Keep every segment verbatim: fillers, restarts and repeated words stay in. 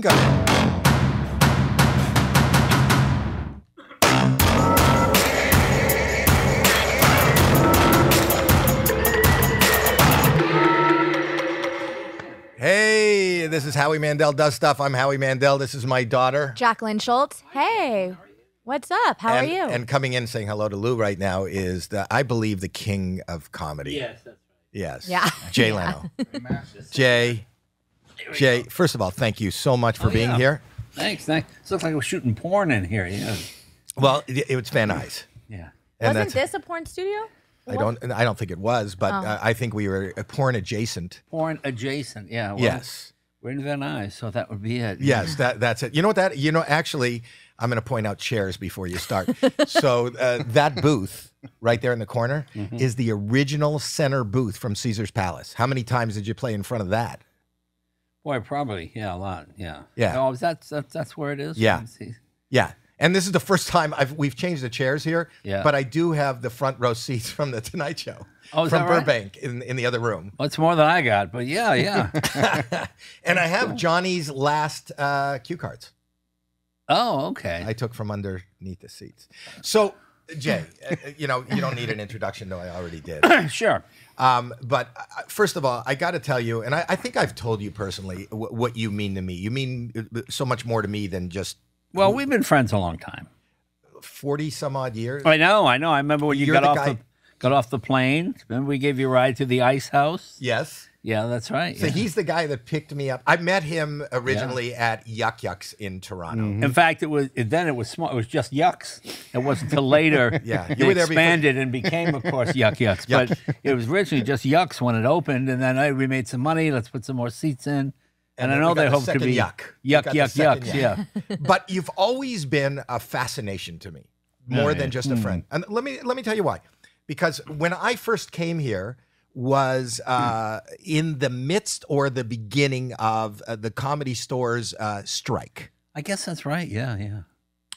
Go. Hey, this is Howie Mandel Does Stuff. I'm Howie Mandel. This is my daughter, Jacqueline Schultz. Hey, what's up? How and, are you? And coming in saying hello to Lou right now is, the, I believe, the king of comedy. Yes. That's right. Yes. Yeah. Jay yeah. Leno. Jay. Jay, go. First of all, thank you so much for oh, being yeah. here. Thanks, thanks. It looks like we're shooting porn in here. Yeah. Well, it, it was Van Nuys. Yeah. And wasn't this a porn studio? I what? don't. I don't think it was, but oh. uh, I think we were porn adjacent. Porn adjacent. Yeah. Well, yes. We're in Van Nuys, so that would be it. Yes, that that's it. You know what? That you know. Actually, I'm going to point out chairs before you start. so uh, that booth right there in the corner mm-hmm. is the original center booth from Caesar's Palace. How many times did you play in front of that? Boy, probably, yeah, a lot, yeah. Yeah. Oh, that's, that's, that's where it is? Yeah, yeah. And this is the first time I've, we've changed the chairs here, yeah. but I do have the front row seats from the Tonight Show. Oh, is from that right? Burbank in, in the other room. Well, it's more than I got, but yeah, yeah. And I have Johnny's last uh, cue cards. Oh, okay. I took from underneath the seats. So, Jay, you know, you don't need an introduction, though I already did. Sure. Um, but uh, first of all, I got to tell you, and I, I think I've told you personally w what you mean to me. You mean so much more to me than just... Well, we've been friends a long time. forty some odd years. I know, I know. I remember when you got off, the, got off the plane. Remember we gave you a ride to the Ice House? Yes. Yeah, that's right. So yeah. he's the guy that picked me up. I met him originally yeah. at Yuck Yucks in Toronto. Mm-hmm. In fact, it was then it was small. It was just Yucks. It wasn't until later. yeah, you were there expanded before. and became, of course, Yuck Yucks. Yuck. But it was originally just Yucks when it opened, and then hey, we made some money. Let's put some more seats in. And, and I know they hope to be Yuck Yuck Yuck Yucks. Yuck. Yeah. But you've always been a fascination to me, more right. than just a friend. Mm. And let me let me tell you why, because when I first came here. was uh, in the midst or the beginning of uh, the Comedy Store's uh, strike. I guess that's right, yeah, yeah.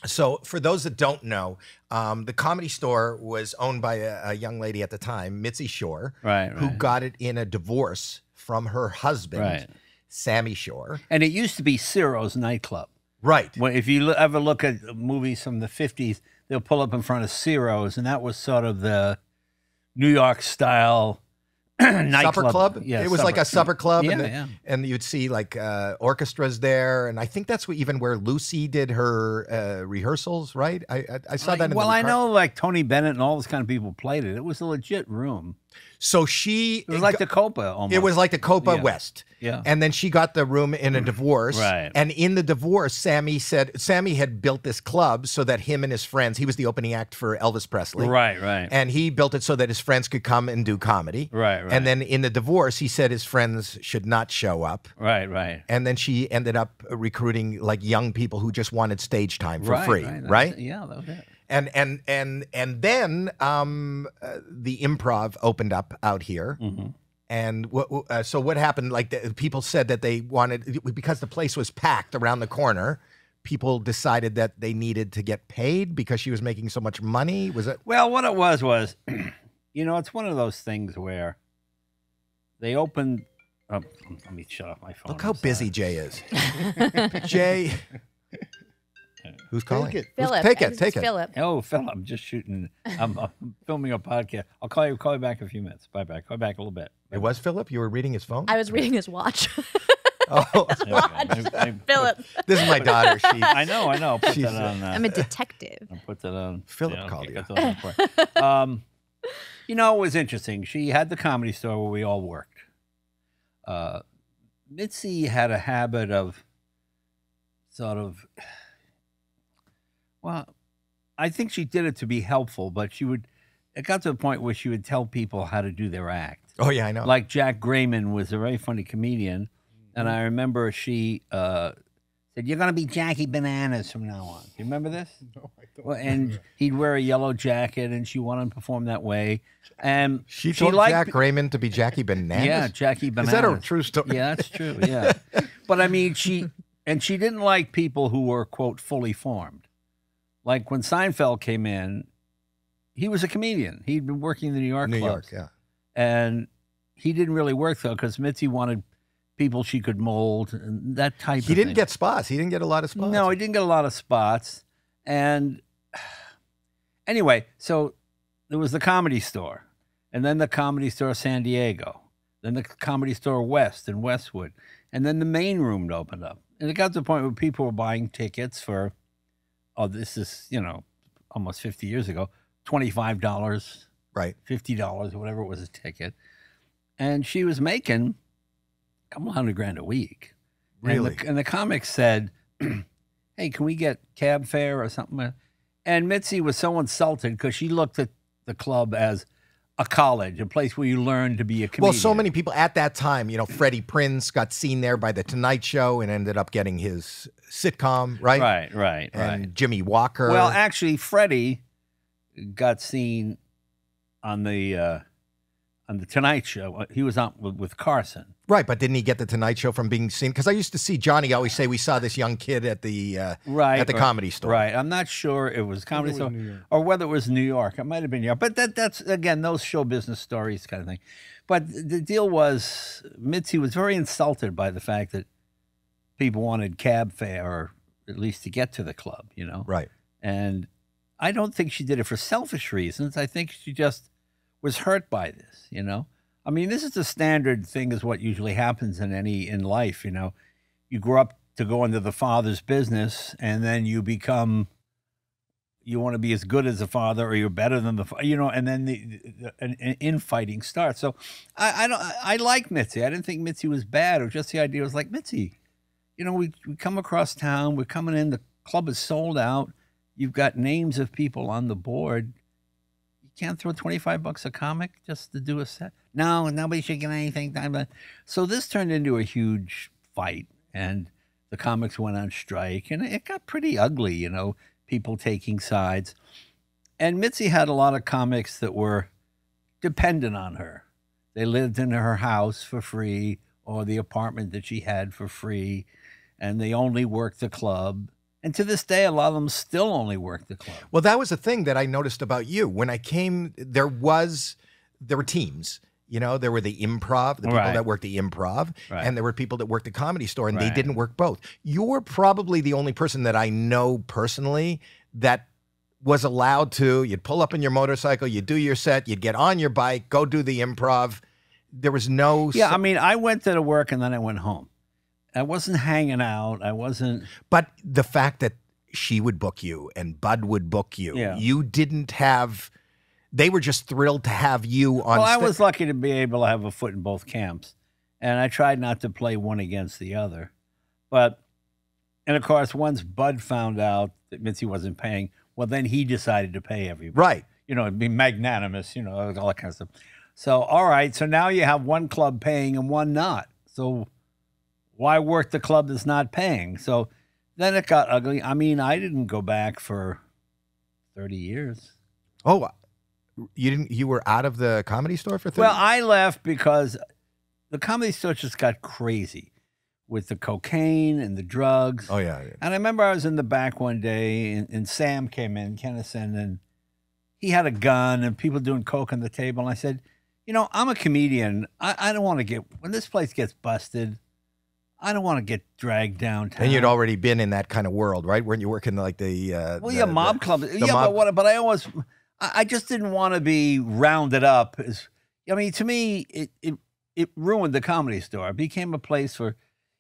So for those that don't know, um, the Comedy Store was owned by a, a young lady at the time, Mitzi Shore, right, right. who got it in a divorce from her husband, right. Sammy Shore. And it used to be Ciro's Nightclub. Right. Well, if you ever look at movies from the fifties, they'll pull up in front of Ciro's, and that was sort of the New York-style... supper club, club? Yeah, it was supper. like a supper club, yeah, and, the, yeah. and you'd see like uh, orchestras there, and I think that's what, even where Lucy did her uh, rehearsals, right? I I, I saw like, that. In well, the I know like Tony Bennett and all those kind of people played it. It was a legit room. So she it was it like the Copa. Almost. It was like the Copa yeah. West. Yeah, and then she got the room in a divorce, right? And in the divorce, Sammy said Sammy had built this club so that him and his friends. He was the opening act for Elvis Presley, right? Right. And he built it so that his friends could come and do comedy, right? Right. And then in the divorce, he said his friends should not show up, right? Right. And then she ended up recruiting like young people who just wanted stage time for right, free, right? right? Yeah, that was it. And and and and then um, uh, the Improv opened up out here. Mm-hmm. And what, uh, so what happened, like the, people said that they wanted, because the place was packed around the corner, people decided that they needed to get paid because she was making so much money. Was it? Well, what it was was, you know, it's one of those things where they opened, oh, let me shut off my phone. Look how I'm busy sorry. Jay is. Jay, who's calling? Take it, Philip. Take it, take it. Philip. Oh, Philip, I'm just shooting, I'm, I'm filming a podcast. I'll call you, call you back in a few minutes. Bye bye, call back a little bit. It was Philip? You were reading his phone? I was reading his watch. Oh, his watch. Philip. This is my daughter. She, I know, I know. Put that on, uh, I'm a detective. I put that on. Philip yeah, called you. um, you know, it was interesting. She had the Comedy Store where we all worked. Uh, Mitzi had a habit of sort of, well, I think she did it to be helpful, but she would, it got to the point where she would tell people how to do their act. Oh, yeah, I know. Like Jack Grayman was a very funny comedian. And I remember she uh, said, you're going to be Jackie Bananas from now on. You remember this? No, I don't. Well, and he'd wear a yellow jacket, and she wanted to perform that way. And she, she told liked, Jack Grayman to be Jackie Bananas? Yeah, Jackie Bananas. Is that a true story? Yeah, that's true, yeah. But I mean, she, and she didn't like people who were, quote, fully formed. Like when Seinfeld came in, he was a comedian. He'd been working in the New York clubs. New York, yeah. And he didn't really work, though, because Mitzi wanted people she could mold, and that type of thing. He didn't get spots. He didn't get a lot of spots. No, he didn't get a lot of spots. And anyway, so there was the Comedy Store, and then the Comedy Store San Diego, then the Comedy Store West in Westwood, and then the Main Room opened up. And it got to the point where people were buying tickets for, oh, this is, you know, almost fifty years ago, twenty-five dollars, right, fifty dollars, or whatever it was a ticket. And she was making a couple hundred grand a week. Really? And the, and the comics said, hey, can we get cab fare or something? And Mitzi was so insulted because she looked at the club as a college, a place where you learn to be a comedian. Well, so many people at that time, you know, Freddie Prinze got seen there by the Tonight Show and ended up getting his sitcom, right? Right, right, and right. Jimmy Walker. Well, actually, Freddie got seen on the uh, on the Tonight Show. He was on with Carson. Right, but didn't he get the Tonight Show from being seen? Because I used to see Johnny always say, we saw this young kid at the uh, right, at the or, Comedy Store. Right, I'm not sure it was Comedy Store or whether it was New York. It might have been New York. But that, that's, again, those show business stories kind of thing. But the deal was, Mitzi was very insulted by the fact that people wanted cab fare, or at least to get to the club, you know? Right. And I don't think she did it for selfish reasons. I think she just was hurt by this, you know? I mean, this is the standard thing is what usually happens in any, in life, you know? You grow up to go into the father's business, and then you become, you want to be as good as the father, or you're better than the, you know, and then the, the an, an infighting starts. So I, I don't, I like Mitzi. I didn't think Mitzi was bad. It was just the idea was like, Mitzi, you know, we, we come across town, we're coming in, the club is sold out. You've got names of people on the board. You can't throw twenty-five bucks a comic just to do a set. No, nobody should get anything. So this turned into a huge fight, and the comics went on strike, and it got pretty ugly, you know, people taking sides. And Mitzi had a lot of comics that were dependent on her. They lived in her house for free, or the apartment that she had for free, and they only worked the club. And to this day, a lot of them still only work the club. Well, that was the thing that I noticed about you. When I came, there was, there were teams. You know, there were the Improv, the people right. that worked the Improv, right. and there were people that worked the Comedy Store, and right. they didn't work both. You're probably the only person that I know personally that was allowed to, you'd pull up on your motorcycle, you'd do your set, you'd get on your bike, go do the Improv. There was no... Yeah, I mean, I went to the work, and then I went home. I wasn't hanging out. I wasn't. But the fact that she would book you and Bud would book you, yeah. you didn't have. They were just thrilled to have you on. Well, I was lucky to be able to have a foot in both camps, and I tried not to play one against the other. But, and of course, once Bud found out that Mitzi wasn't paying, well, then he decided to pay everybody. Right. You know, it'd be magnanimous. You know, all that kind of stuff. So, all right. So now you have one club paying and one not. So. Why work the club that's not paying? So then it got ugly. I mean, I didn't go back for thirty years. Oh, you didn't? You were out of the Comedy Store for thirty? Well, I left because the Comedy Store just got crazy with the cocaine and the drugs. Oh, yeah. yeah. And I remember I was in the back one day, and, and Sam came in, Kennison, and he had a gun and people doing coke on the table. And I said, you know, I'm a comedian. I, I don't want to get, when this place gets busted, I don't want to get dragged downtown. And you'd already been in that kind of world, right? Weren't you working like the uh, well, the, yeah, mob clubs? Yeah, mob... but what? But I always, I just didn't want to be rounded up. As I mean, to me, it it it ruined the Comedy Store. It became a place for,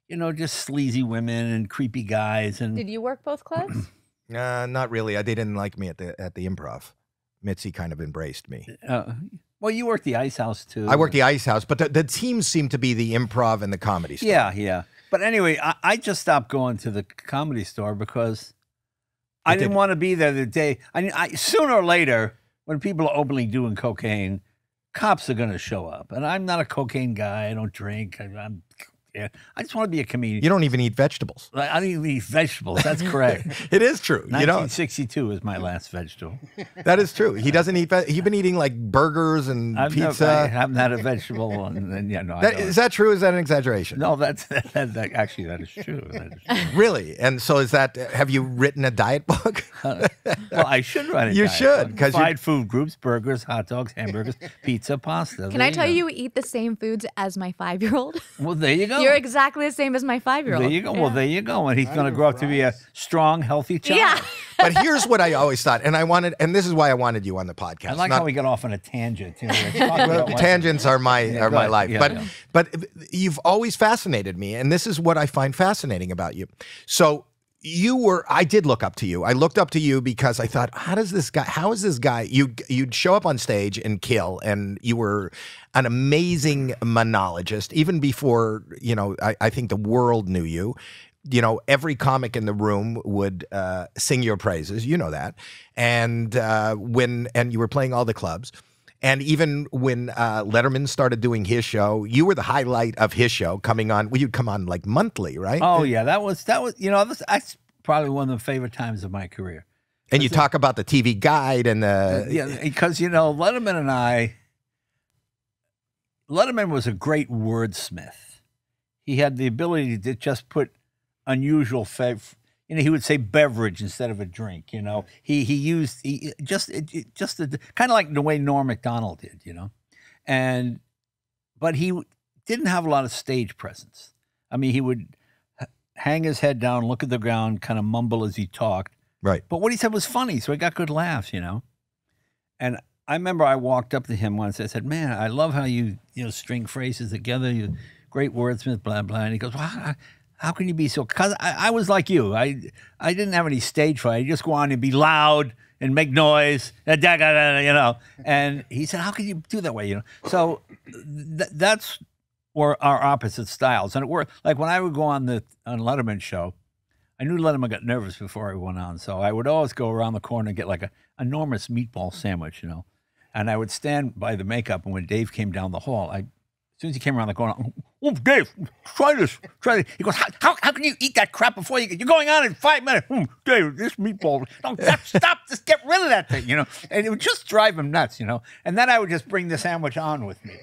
you know, just sleazy women and creepy guys. And did you work both clubs? uh, not really. I, they didn't like me at the at the Improv. Mitzi kind of embraced me. Uh, Well, you worked the Ice House, too. I worked the Ice House, but the, the teams seemed to be the Improv and the Comedy Store. Yeah, yeah. But anyway, I, I just stopped going to the Comedy Store because I didn't want to be there the day. I, I, sooner or later, when people are openly doing cocaine, cops are going to show up. And I'm not a cocaine guy. I don't drink. I, I'm... Yeah. I just want to be a comedian. You don't even eat vegetables. I don't even eat vegetables. That's correct. It is true. nineteen sixty-two you know? Is my last vegetable. That is true. He doesn't eat. He's been eating like burgers and I've pizza. No, I, I'm not a vegetable. And, and yeah, no. That, I is that true? Is that an exaggeration? No, that's that, that, that, actually that is true. That is true. Really? And so is that? Have you written a diet book? uh, well, I should write a you diet should, book. You should. Fried food groups: burgers, hot dogs, hamburgers, pizza, pasta. Can there I tell you, you eat the same foods as my five-year-old? Well, there you go. You You're exactly the same as my five-year-old. There you go. Yeah. Well, there you go. And he's going to grow up to be a strong, healthy child. Yeah. But here's what I always thought, and I wanted, and this is why I wanted you on the podcast. I like Not, how we got off on a tangent. Too. Well, tangents are my yeah, are my life. Yeah, but yeah. but you've always fascinated me, and this is what I find fascinating about you. So. You were, I did look up to you. I looked up to you because I thought, how does this guy, how is this guy, you, you'd show up on stage and kill, and you were an amazing monologist, even before, you know, I, I think the world knew you. You know, every comic in the room would uh, sing your praises, you know that. And uh, when, and you were playing all the clubs. And even when uh, Letterman started doing his show, you were the highlight of his show coming on. Well, you'd come on like monthly, right? Oh, yeah. That was, that was you know, this, that's probably one of the favorite times of my career. And you it, talk about the T V Guide and the... Yeah, because, you know, Letterman and I... Letterman was a great wordsmith. He had the ability to just put unusual... Fav You know, he would say beverage instead of a drink, you know. He he used he, just it, it, just the, kind of like the way Norm Macdonald did, you know. And but he didn't have a lot of stage presence. I mean, he would hang his head down, look at the ground, kind of mumble as he talked. Right. But what he said was funny, so he got good laughs, you know. And I remember I walked up to him once. I said, "Man, I love how you, you know, string phrases together. You're great wordsmith, blah, blah." And he goes, "Well, I, how can you be so..." Because I, I was like you. I I didn't have any stage fright. I just go on and be loud and make noise, you know. And he said, "How can you do that way?" You know. So th that's where our opposite styles. And it worked. Like when I would go on the on Letterman show, I knew Letterman got nervous before I went on. So I would always go around the corner and get like an enormous meatball sandwich, you know. And I would stand by the makeup. And when Dave came down the hall, I... As soon as he came around the corner, "Oh, Dave, try this, try this." He goes, how, how, how can you eat that crap before you get, you're going on in five minutes. "Oh, Dave, this meatball, don't stop, stop, just get rid of that thing," you know. And it would just drive him nuts, you know. And then I would just bring the sandwich on with me,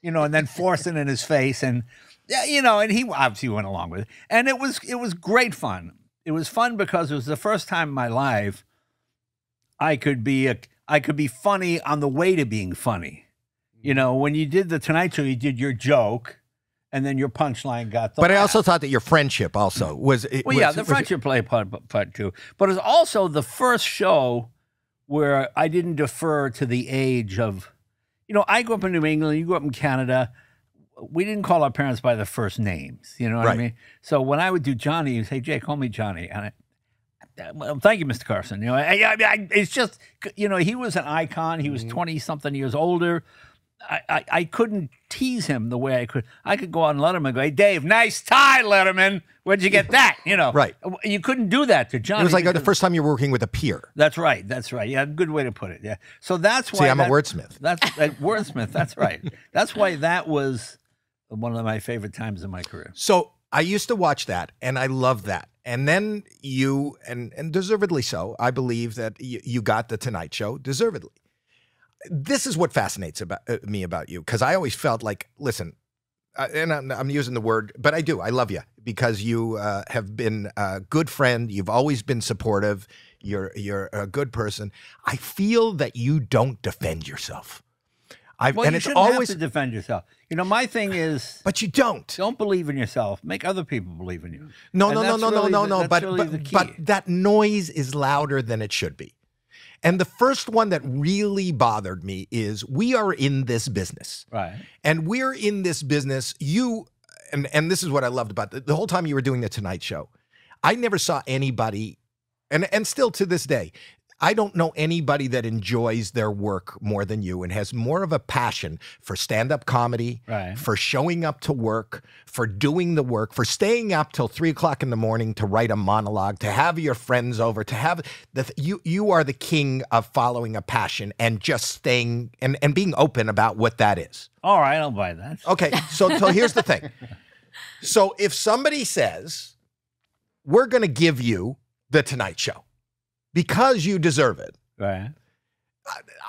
you know, and then force it in his face. And, yeah, you know, and he obviously went along with it. And it was, it was great fun. It was fun because it was the first time in my life I could be, a, I could be funny on the way to being funny. You know, when you did the Tonight Show, you did your joke, and then your punchline got the But laugh. I also thought that your friendship also was... It, well, was, yeah, the friendship played part, part two. But it's also the first show where I didn't defer to the age of... You know, I grew up in New England, you grew up in Canada. We didn't call our parents by their first names, you know what right. I mean? So when I would do Johnny, you'd say, "Jay, call me Johnny." And I... "Well, thank you, Mister Carson." You know, I, I, I, it's just... You know, he was an icon. He was twenty-something mm-hmm. years older. I, I, I couldn't tease him the way I could. I could go on Letterman and go, "Hey, Dave, nice tie, Letterman. Where'd you get that?" You know, right. You couldn't do that to Johnny. It was like the first time you were working with a peer. That's right. That's right. Yeah, good way to put it. Yeah. So that's why. See, I'm that, a wordsmith. That's that, wordsmith. That's right. That's why that was one of my favorite times in my career. So I used to watch that, and I loved that. And then you, and, and deservedly so, I believe that you, you got the Tonight Show deservedly. This is what fascinates about uh, me about you, because I always felt like, listen, uh, and I'm, I'm using the word, but I do. I love you because you uh, have been a good friend. You've always been supportive. You're you're a good person. I feel that you don't defend yourself. I've, well, and you it's shouldn't always have to defend yourself. You know, my thing is, but you don't. Don't believe in yourself. Make other people believe in you. No, and no, no, no, really no, no, no. But really but, but that noise is louder than it should be. And the first one that really bothered me is we are in this business. Right. And we're in this business. You, and, and this is what I loved about the, the whole time you were doing the Tonight Show. I never saw anybody, and, and still to this day, I don't know anybody that enjoys their work more than you and has more of a passion for stand-up comedy, right. for showing up to work, for doing the work, for staying up till three o'clock in the morning to write a monologue, to have your friends over, to have the you you are the king of following a passion and just staying and, and being open about what that is. All right, I'll buy that. Okay, so, so here's the thing. So if somebody says, "We're gonna give you the Tonight Show because you deserve it." Right.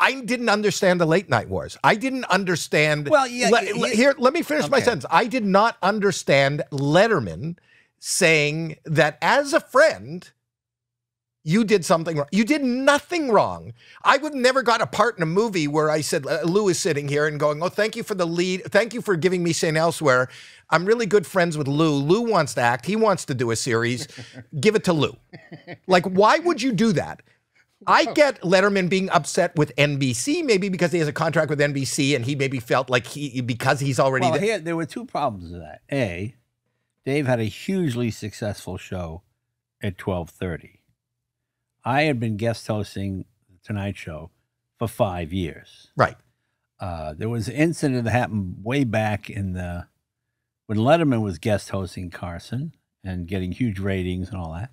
I didn't understand the late night wars. I didn't understand. Well, yeah. Le, you, here, let me finish okay. my sentence. I did not understand Letterman saying that as a friend, You did something wrong. You did nothing wrong. I would never got a part in a movie where I said, Lou is sitting here and going, oh, thank you for the lead. Thank you for giving me Saint Elsewhere. I'm really good friends with Lou. Lou wants to act. He wants to do a series. Give it to Lou. Like, why would you do that? I get Letterman being upset with N B C, maybe because he has a contract with N B C and he maybe felt like he, because he's already well, there. There were two problems with that. A, Dave had a hugely successful show at twelve thirty. I had been guest hosting the Tonight Show for five years. Right. Uh, there was an incident that happened way back in the, when Letterman was guest hosting Carson and getting huge ratings and all that.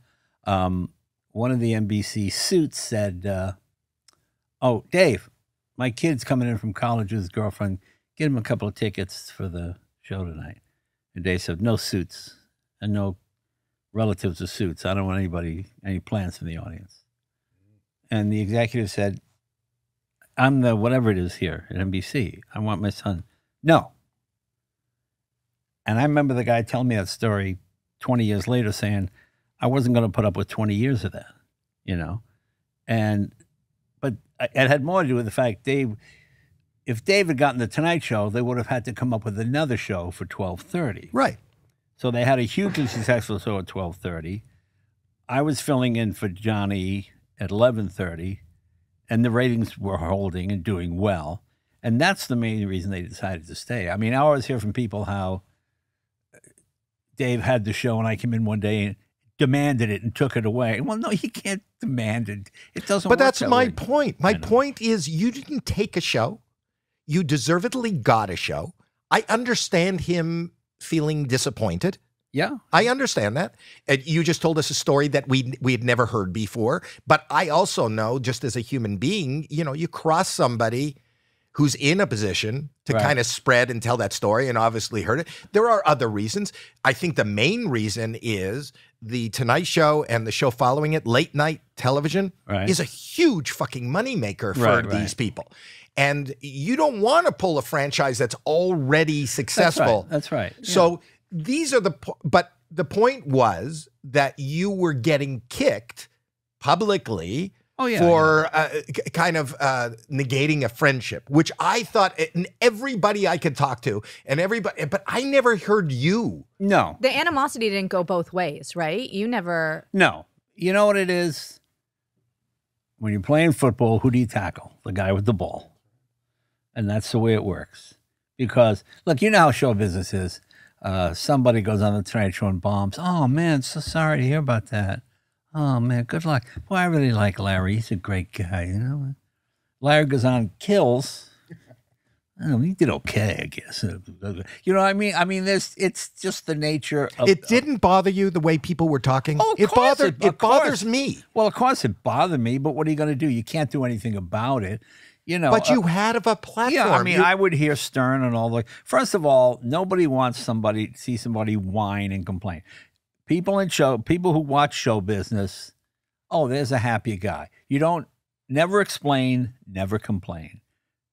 Um, one of the N B C suits said, uh, oh, Dave, my kid's coming in from college with his girlfriend. Get him a couple of tickets for the show tonight. And Dave said, no suits and no relatives of suits. I don't want anybody, any plans in the audience. And the executive said, I'm the whatever it is here at N B C. I want my son. No. And I remember the guy telling me that story twenty years later saying, I wasn't going to put up with twenty years of that, you know? And, but it had more to do with the fact Dave, if Dave had gotten the Tonight Show, they would have had to come up with another show for twelve thirty. Right. So they had a hugely successful show at twelve thirty. I was filling in for Johnny at eleven thirty, and the ratings were holding and doing well. And that's the main reason they decided to stay. I mean, I always hear from people how Dave had the show and I came in one day and demanded it and took it away. Well, no, he can't demand it. It doesn't work. But that's my point. My point is you didn't take a show. You deservedly got a show. I understand him feeling disappointed. Yeah. I understand that. And you just told us a story that we we had never heard before. But I also know, just as a human being, you know, you cross somebody who's in a position to right. kind of spread and tell that story and obviously heard it. There are other reasons. I think the main reason is the Tonight Show and the show following it, late night television, right. is a huge fucking moneymaker for right, these right. people. And you don't want to pull a franchise that's already successful. That's right. That's right. So... yeah. These are the, but the point was that you were getting kicked publicly oh, yeah, for yeah. Uh, kind of uh, negating a friendship, which I thought and everybody I could talk to and everybody, but I never heard you. No. The animosity didn't go both ways, right? You never. No. You know what it is? When you're playing football, who do you tackle? The guy with the ball. And that's the way it works. Because, look, you know how show business is. Uh, somebody goes on the Tonight Show and bombs. Oh, man, so sorry to hear about that. Oh, man, good luck. Boy, I really like Larry. He's a great guy, you know. Larry goes on and kills. I don't know, he did okay, I guess. You know what I mean? I mean, there's, it's just the nature of... It didn't bother you the way people were talking? Oh, of it course. Bothered, it, of it bothers course. me. Well, of course it bothered me, but what are you going to do? You can't do anything about it. You know, but you uh, had of a platform. Yeah, I mean, you I would hear Stern and all the. First of all, nobody wants somebody to see somebody whine and complain. People in show, people who watch show business, oh, there's a happy guy. You don't never explain, never complain.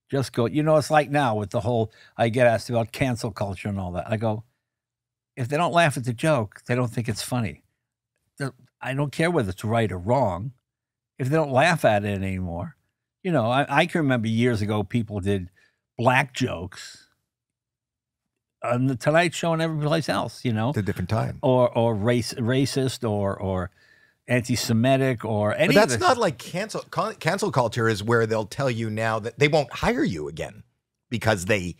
Just go. You know, it's like now with the whole. I get asked about cancel culture and all that. I go, if they don't laugh at the joke, they don't think it's funny. I don't care whether it's right or wrong. If they don't laugh at it anymore. You know, I, I can remember years ago people did black jokes on the Tonight Show and every place else, you know. At a different time. Or or race, racist or or anti-Semitic or anything. But that's not like cancel, cancel culture is where they'll tell you now that they won't hire you again because they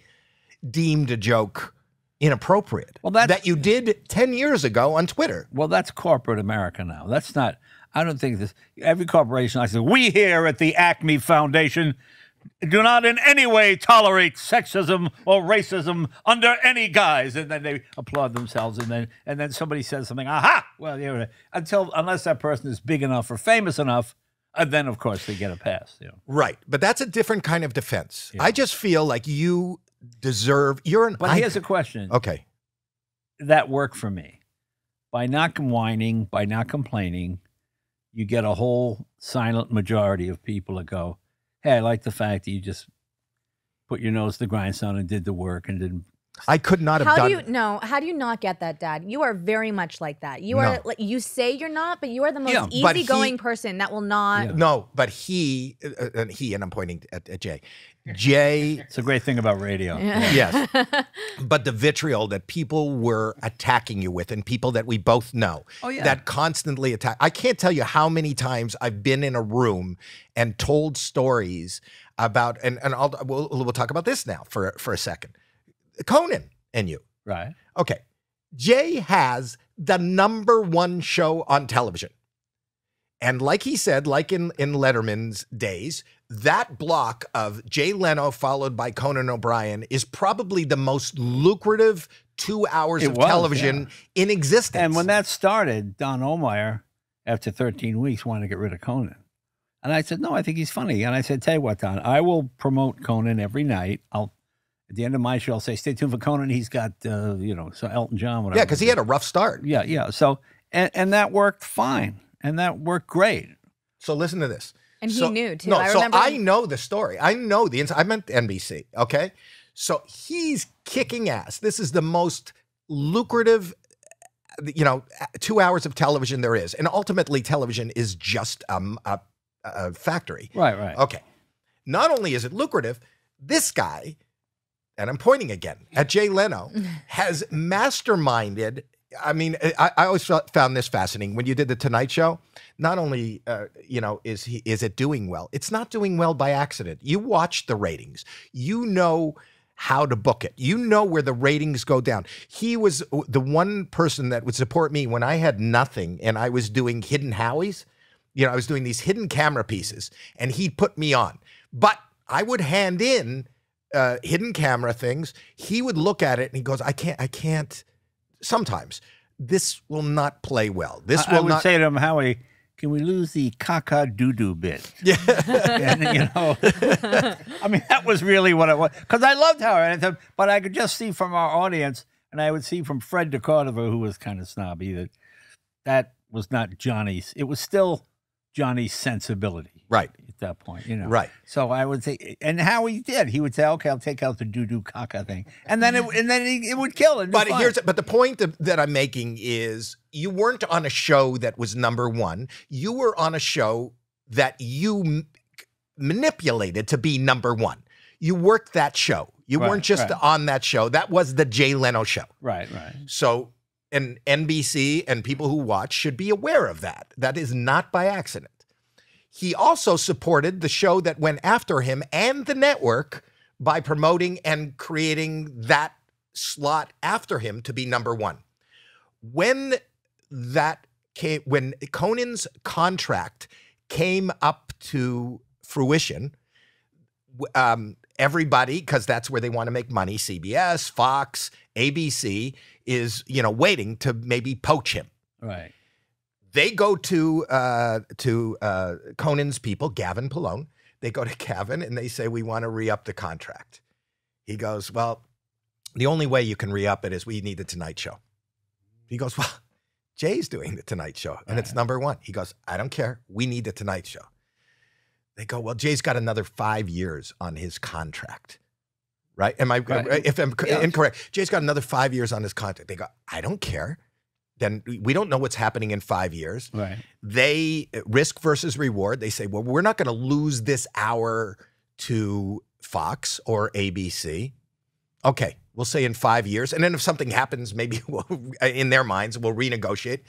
deemed a joke inappropriate. Well, that you did ten years ago on Twitter. Well, that's corporate America now. That's not... I don't think this, every corporation, I said, we here at the Acme Foundation do not in any way tolerate sexism or racism under any guise. And then they applaud themselves. And then, and then somebody says something, aha, well, yeah, until, unless that person is big enough or famous enough, and then of course they get a pass. You know? Right. But that's a different kind of defense. Yeah. I just feel like you deserve, you're an But icon. Here's a question. Okay. That worked for me. By not whining, by not complaining, you get a whole silent majority of people that go, hey, I like the fact that you just put your nose to the grindstone and did the work and didn't I could not have how done do you, it. No, how do you not get that, Dad? You are very much like that. You are. No. You say you're not, but you are the most yeah, easygoing person that will not. Yeah. No, but he, uh, and he, and I'm pointing at, at Jay. Jay. It's a great thing about radio. Yeah. Yes. But the vitriol that people were attacking you with, and people that we both know, oh, yeah. that constantly attack. I can't tell you how many times I've been in a room and told stories about, and, and I'll, we'll, we'll talk about this now for, for a second. Conan and you. Right. Okay. Jay has the number one show on television. And like he said, like in, in Letterman's days, that block of Jay Leno followed by Conan O'Brien is probably the most lucrative two hours it of was, television yeah. in existence. And when that started, Don Omeier, after thirteen weeks, wanted to get rid of Conan. And I said, no, I think he's funny. And I said, tell you what, Don, I will promote Conan every night. I'll At the end of my show, I'll say, stay tuned for Conan. He's got, uh, you know, so Elton John, whatever. Yeah, because he had a rough start. Yeah, yeah. So, and, and that worked fine. And that worked great. So listen to this. And so, he knew, too. No, I so I him. know the story. I know the inside. I meant N B C, okay? So he's kicking ass. This is the most lucrative, you know, two hours of television there is. And ultimately, television is just um, a, a factory. Right, right. Okay. Not only is it lucrative, this guy... and I'm pointing again at Jay Leno, has masterminded. I mean, I, I always found this fascinating. When you did the Tonight Show, not only uh, you know is he is it doing well, it's not doing well by accident. You watch the ratings. You know how to book it. You know where the ratings go down. He was the one person that would support me when I had nothing and I was doing hidden Howies. You know, I was doing these hidden camera pieces, and he'd put me on. But I would hand in Uh, hidden camera things. He would look at it and he goes, I can't, I can't. Sometimes this will not play well. This I, will I would not say to him, Howie, can we lose the caca doo doo bit? Yeah. And, you know, I mean, that was really what it was. Because I loved Howard, but I could just see from our audience, and I would see from Fred de Cordova, who was kind of snobby, that that was not Johnny's. It was still Johnny's sensibility. Right. At that point, you know. Right. So I would say, and how he did, he would say, okay, I'll take out the doo-doo caca thing. And then it, and then it, it would kill it. But here's, but the point that, that I'm making is you weren't on a show that was number one. You were on a show that you manipulated to be number one. You worked that show. You right, weren't just right. on that show. That was the Jay Leno show. Right, right. So, and N B C and people who watch should be aware of that. That is not by accident. He also supported the show that went after him and the network by promoting and creating that slot after him to be number one. When that came, when Conan's contract came up to fruition, um, everybody, because that's where they want to make money, C B S, Fox, A B C, is, you know, waiting to maybe poach him. Right. They go to uh, to uh, Conan's people, Gavin Palone. They go to Gavin and they say, we want to re-up the contract. He goes, well, the only way you can re-up it is we need the Tonight Show. He goes, well, Jay's doing the Tonight Show and right. it's number one. He goes, I don't care. We need the Tonight Show. They go, well, Jay's got another five years on his contract. Right? Am I, right. if I'm yeah. incorrect, Jay's got another five years on his contract. They go, I don't care. Then we don't know what's happening in five years. Right. They risk versus reward. They say, well, we're not going to lose this hour to Fox or A B C. Okay, we'll say in five years. And then if something happens, maybe we'll, in their minds, we'll renegotiate.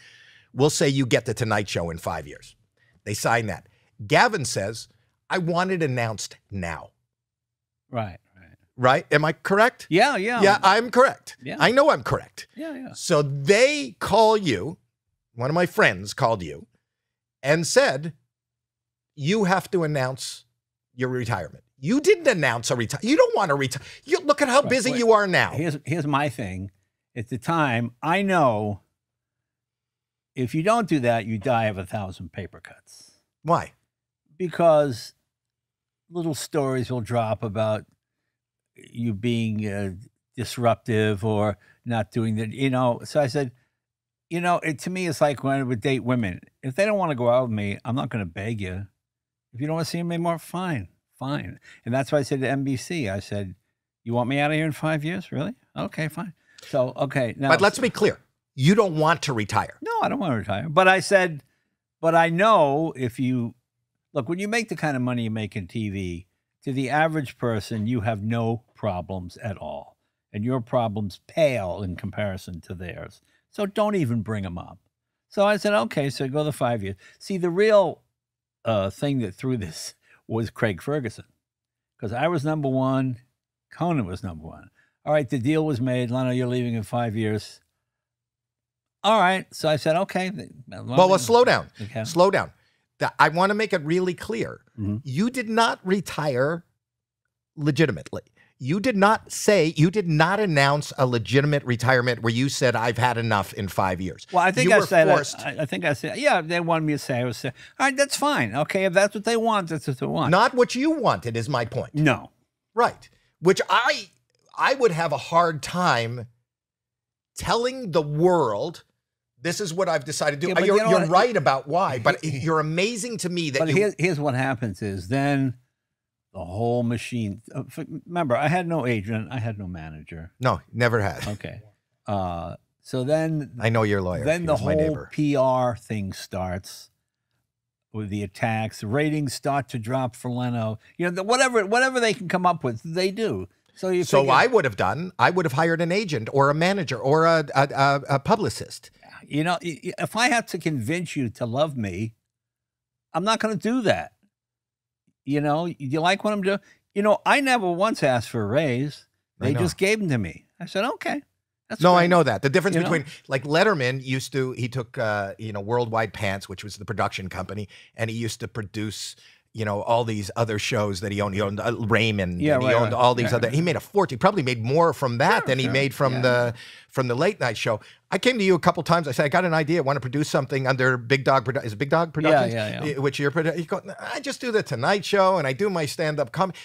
We'll say you get the Tonight Show in five years. They sign that. Gavin says, I want it announced now. Right. Right? Am I correct? Yeah, yeah. Yeah, I'm correct. Yeah. I know I'm correct. Yeah, yeah. So they call you, one of my friends called you, and said, you have to announce your retirement. You didn't announce a retire. You don't want to retire. You Look at how right, busy wait. you are now. Here's, here's my thing. At the time, I know if you don't do that, you die of a thousand paper cuts. Why? Because little stories will drop about you being uh, disruptive or not doing that, you know. So I said, you know, it to me it's like when I would date women. If they don't want to go out with me, I'm not going to beg you. If you don't want to see them anymore, fine, fine. And that's why I said to N B C, I said, you want me out of here in five years? Really? Okay, fine. So, okay. Now, but let's be clear. You don't want to retire. No, I don't want to retire. But I said, but I know if you, look, when you make the kind of money you make in T V, to the average person, you have no problems at all. And your problems pale in comparison to theirs. So don't even bring them up. So I said, okay, so go the five years. See, the real uh, thing that threw this was Craig Ferguson. Because I was number one, Conan was number one. All right, the deal was made. Leno, you're leaving in five years. All right, so I said, okay. Well, well slow down, okay. slow down. I want to make it really clear. Mm-hmm. You did not retire legitimately. You did not say, you did not announce a legitimate retirement where you said, I've had enough in five years. Well, I think you I said, I, I think I said, yeah, they wanted me to say, I was saying, all right, that's fine. Okay, if that's what they want, that's what they want. Not what you wanted is my point. No. Right, which I, I would have a hard time telling the world, this is what I've decided to do. Yeah, you're you know you're what, right about why, but you're amazing to me that but you- here's, here's what happens is then, the whole machine. Remember, I had no agent. I had no manager. No, never had. Okay. Uh, so then. I know your lawyer. Then he the whole P R thing starts with the attacks. Ratings start to drop for Leno. You know, the, whatever whatever they can come up with, they do. So you. So figure, I would have done. I would have hired an agent or a manager or a a, a publicist. You know, if I had to convince you to love me, I'm not going to do that. You know, you like what I'm doing? You know, I never once asked for a raise. They just gave them to me. I said, okay. That's no, great. I know that. The difference you between, know? like Letterman used to, he took, uh, you know, Worldwide Pants, which was the production company, and he used to produce, you know, all these other shows that he owned. He owned uh, Raymond. Yeah, and right, he owned right, all these right, other, right. he made a fortune. He probably made more from that sure, than sure. he made from, yeah. the, from the late night show. I came to you a couple times. I said, I got an idea. I want to produce something under Big Dog Productions. Is it Big Dog Productions? Yeah, yeah, yeah. Which you're produ you go, I just do the Tonight Show and I do my stand-up comedy.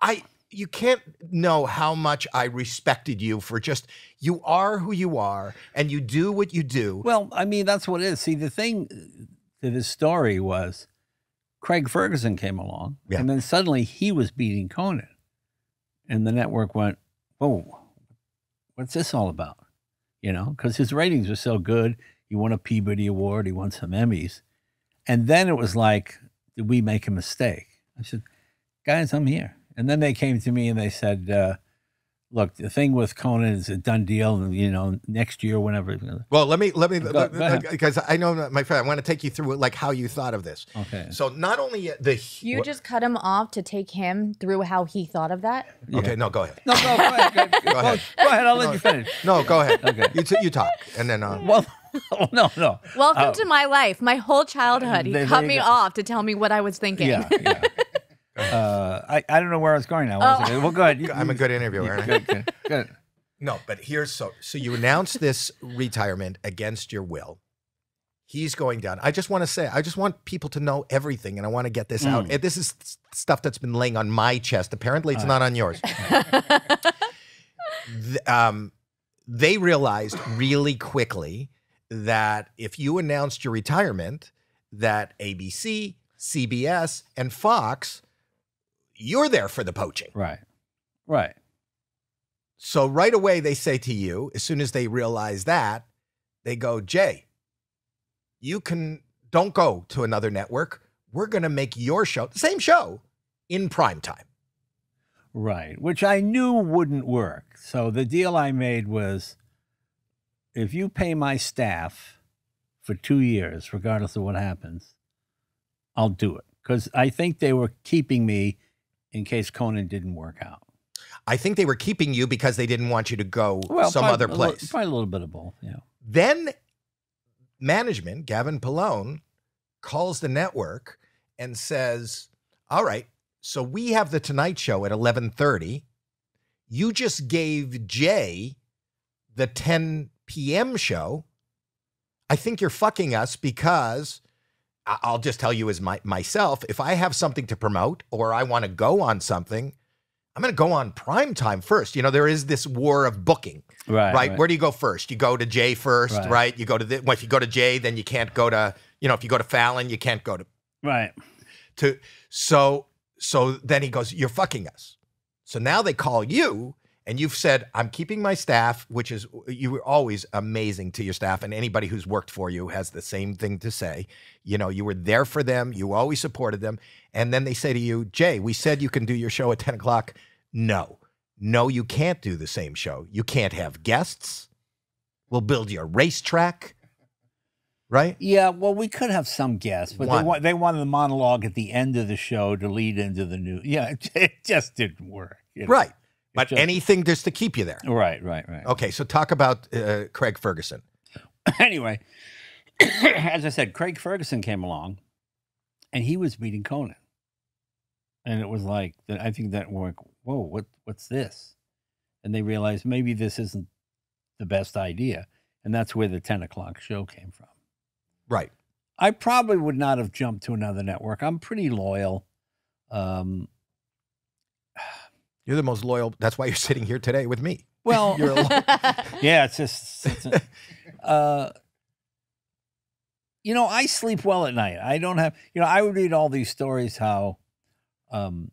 I, you can't know how much I respected you for just, you are who you are and you do what you do. Well, I mean, that's what it is. See, the thing to this story was Craig Ferguson came along yeah. and then suddenly he was beating Conan. And the network went, whoa, what's this all about? You know, because his ratings were so good. He won a Peabody Award. He won some Emmys. And then it was like, did we make a mistake? I said, guys, I'm here. And then they came to me and they said, uh, look, the thing with Conan is a done deal. And, you know, next year, whenever. Well, let me, let me, because I know, my friend, I want to take you through like how you thought of this. Okay. So not only the. You what? just cut him off to take him through how he thought of that? Yeah. Okay, no, go ahead. No, no, go ahead. Go, go, ahead. go ahead, I'll let no, you finish. No, go ahead. Okay. You, t you talk, and then. Uh, well, no, no. Welcome uh, to my life, my whole childhood. He they, cut they, me they, off to tell me what I was thinking. Yeah, yeah. Uh, I, I don't know where I was going now. Oh. Well, go ahead. You, I'm you, a good interviewer. Yeah, good, good, good. No, but here's so. So you announced this retirement against your will. He's going down. I just want to say, I just want people to know everything, and I want to get this mm. out. And this is stuff that's been laying on my chest. Apparently, it's All not right. on yours. the, um, they realized really quickly that if you announced your retirement, that A B C, C B S, and Fox. You're there for the poaching. Right, right. So right away they say to you, as soon as they realize that, they go, Jay, you can, don't go to another network. We're going to make your show, the same show, in prime time. Right, which I knew wouldn't work. So the deal I made was, if you pay my staff for two years, regardless of what happens, I'll do it. Because I think they were keeping me in case Conan didn't work out. I think they were keeping you because they didn't want you to go well, some probably, other place. Probably a little bit of both, yeah. Then management, Gavin Palone, calls the network and says, all right, so we have the Tonight Show at eleven thirty. You just gave Jay the ten P M show. I think you're fucking us because... I'll just tell you as my, myself, if I have something to promote or I want to go on something, I'm going to go on primetime first. You know, there is this war of booking, right? right? right. Where do you go first? You go to Jay first, right? right? You go to the, well, if you go to Jay, then you can't go to, you know, if you go to Fallon, you can't go to, right. To, so, so then he goes, you're fucking us. So now they call you And you've said, I'm keeping my staff, which is, you were always amazing to your staff, and anybody who's worked for you has the same thing to say. You know, you were there for them. You always supported them. And then they say to you, Jay, we said you can do your show at ten o'clock. No, no, you can't do the same show. You can't have guests. We'll build you a racetrack. Right? Yeah, well, we could have some guests, but they, wa they wanted the monologue at the end of the show to lead into the new. Yeah, it just didn't work. You know? Right. But just, anything just to keep you there. Right, right, right. Okay, so talk about uh, Craig Ferguson. Anyway, as I said, Craig Ferguson came along, and he was meeting Conan. And it was like, I think that work, whoa, what, what's this? And they realized maybe this isn't the best idea. And that's where the ten o'clock show came from. Right. I probably would not have jumped to another network. I'm pretty loyal. Um You're the most loyal. That's why you're sitting here today with me. Well, you're yeah, it's just, it's a, uh, you know, I sleep well at night. I don't have, you know, I would read all these stories how um,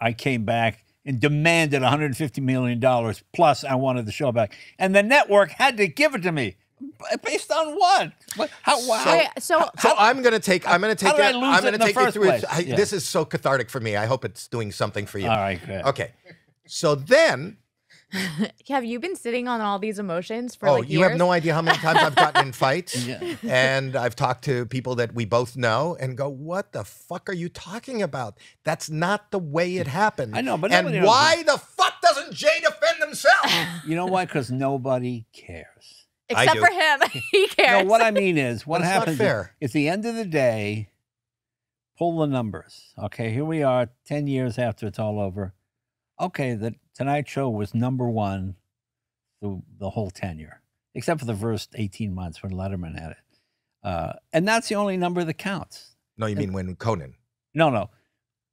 I came back and demanded one hundred fifty million dollars plus I wanted the show back. And the network had to give it to me. Based on what? What how, so, how, so, how, so I'm going to take, I'm going to take, that, I'm going to take you through. I, yeah. This is so cathartic for me. I hope it's doing something for you. All right. Good. Okay. So then. Have you been sitting on all these emotions for oh, like years? You have no idea how many times I've gotten in fights. Yeah. And I've talked to people that we both know and go, what the fuck are you talking about? That's not the way it happened. I know, but and why knows. The fuck doesn't Jay defend himself? You know why? Because nobody cares. Except for him, he cares. No, what I mean is, what That's happens fair. Is, at the end of the day, pull the numbers. Okay, here we are, ten years after it's all over. Okay, the Tonight Show was number one the the whole tenure, except for the first eighteen months when Letterman had it, uh, and that's the only number that counts. No, you and, mean when Conan? No, no,